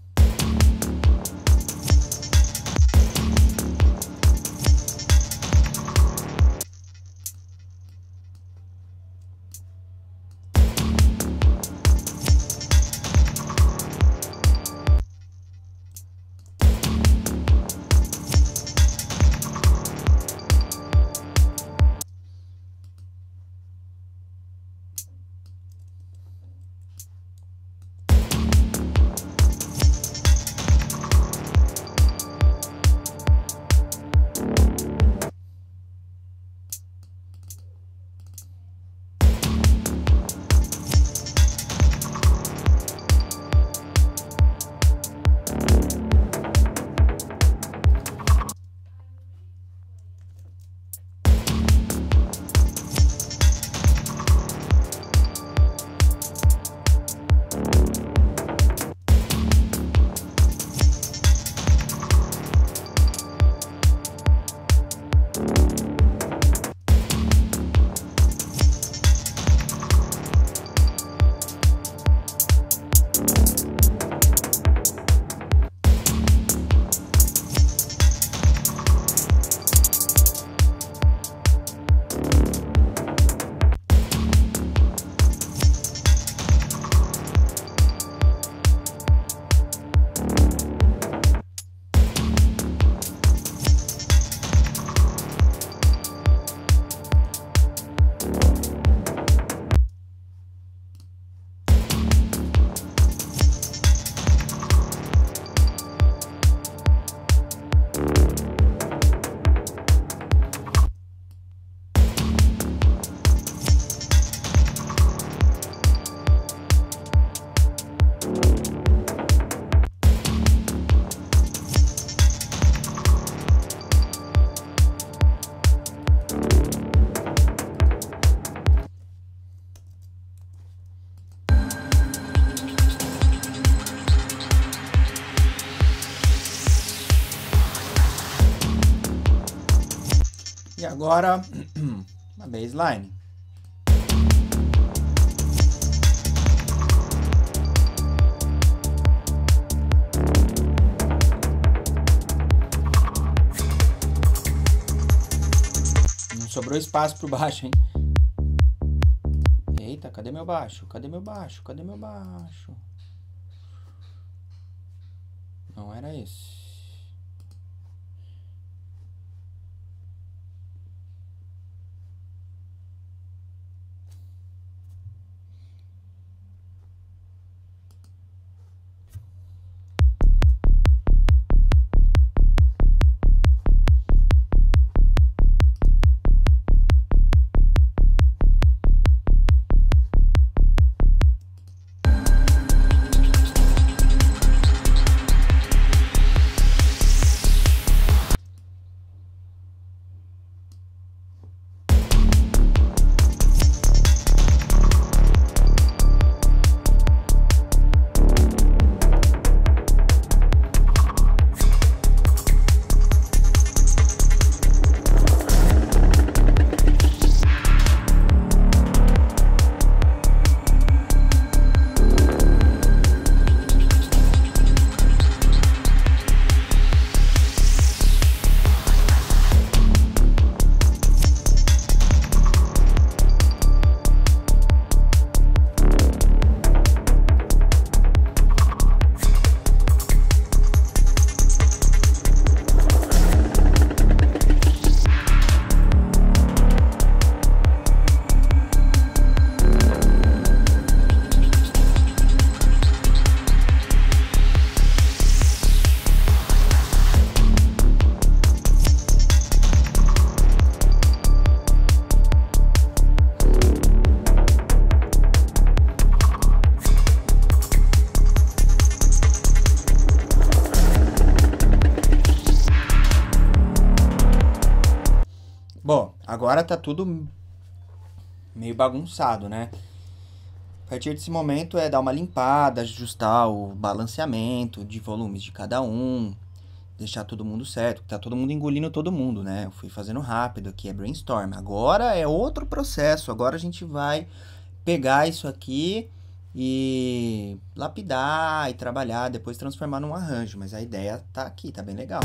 agora uma bassline. Não sobrou espaço pro baixo, hein? Eita, cadê meu baixo? Cadê meu baixo? Cadê meu baixo? Não era esse. Agora tá tudo meio bagunçado, né? A partir desse momento é dar uma limpada, ajustar o balanceamento de volumes de cada um, deixar todo mundo certo, tá todo mundo engolindo todo mundo, né? Eu fui fazendo rápido aqui, é brainstorm. Agora é outro processo, agora a gente vai pegar isso aqui e lapidar e trabalhar, depois transformar num arranjo, mas a ideia tá aqui, tá bem legal.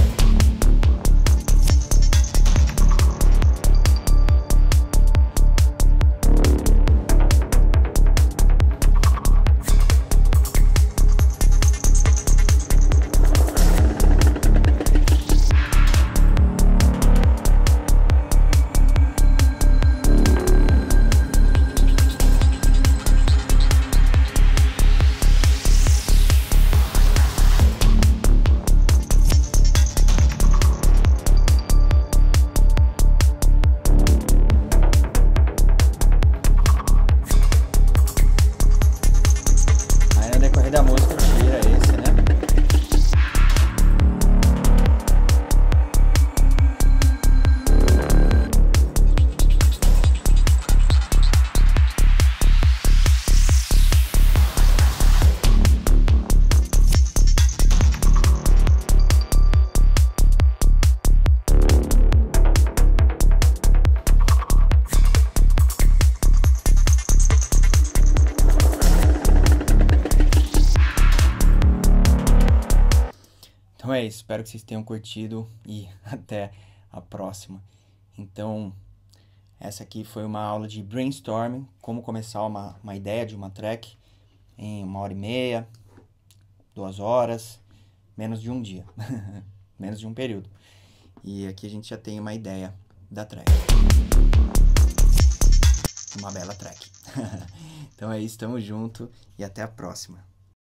Espero que vocês tenham curtido e até a próxima. Então, essa aqui foi uma aula de brainstorming, como começar uma, uma ideia de uma track em uma hora e meia, duas horas, menos de um dia, menos de um período. E aqui a gente já tem uma ideia da track. Uma bela track. Então é isso, tamo junto e até a próxima.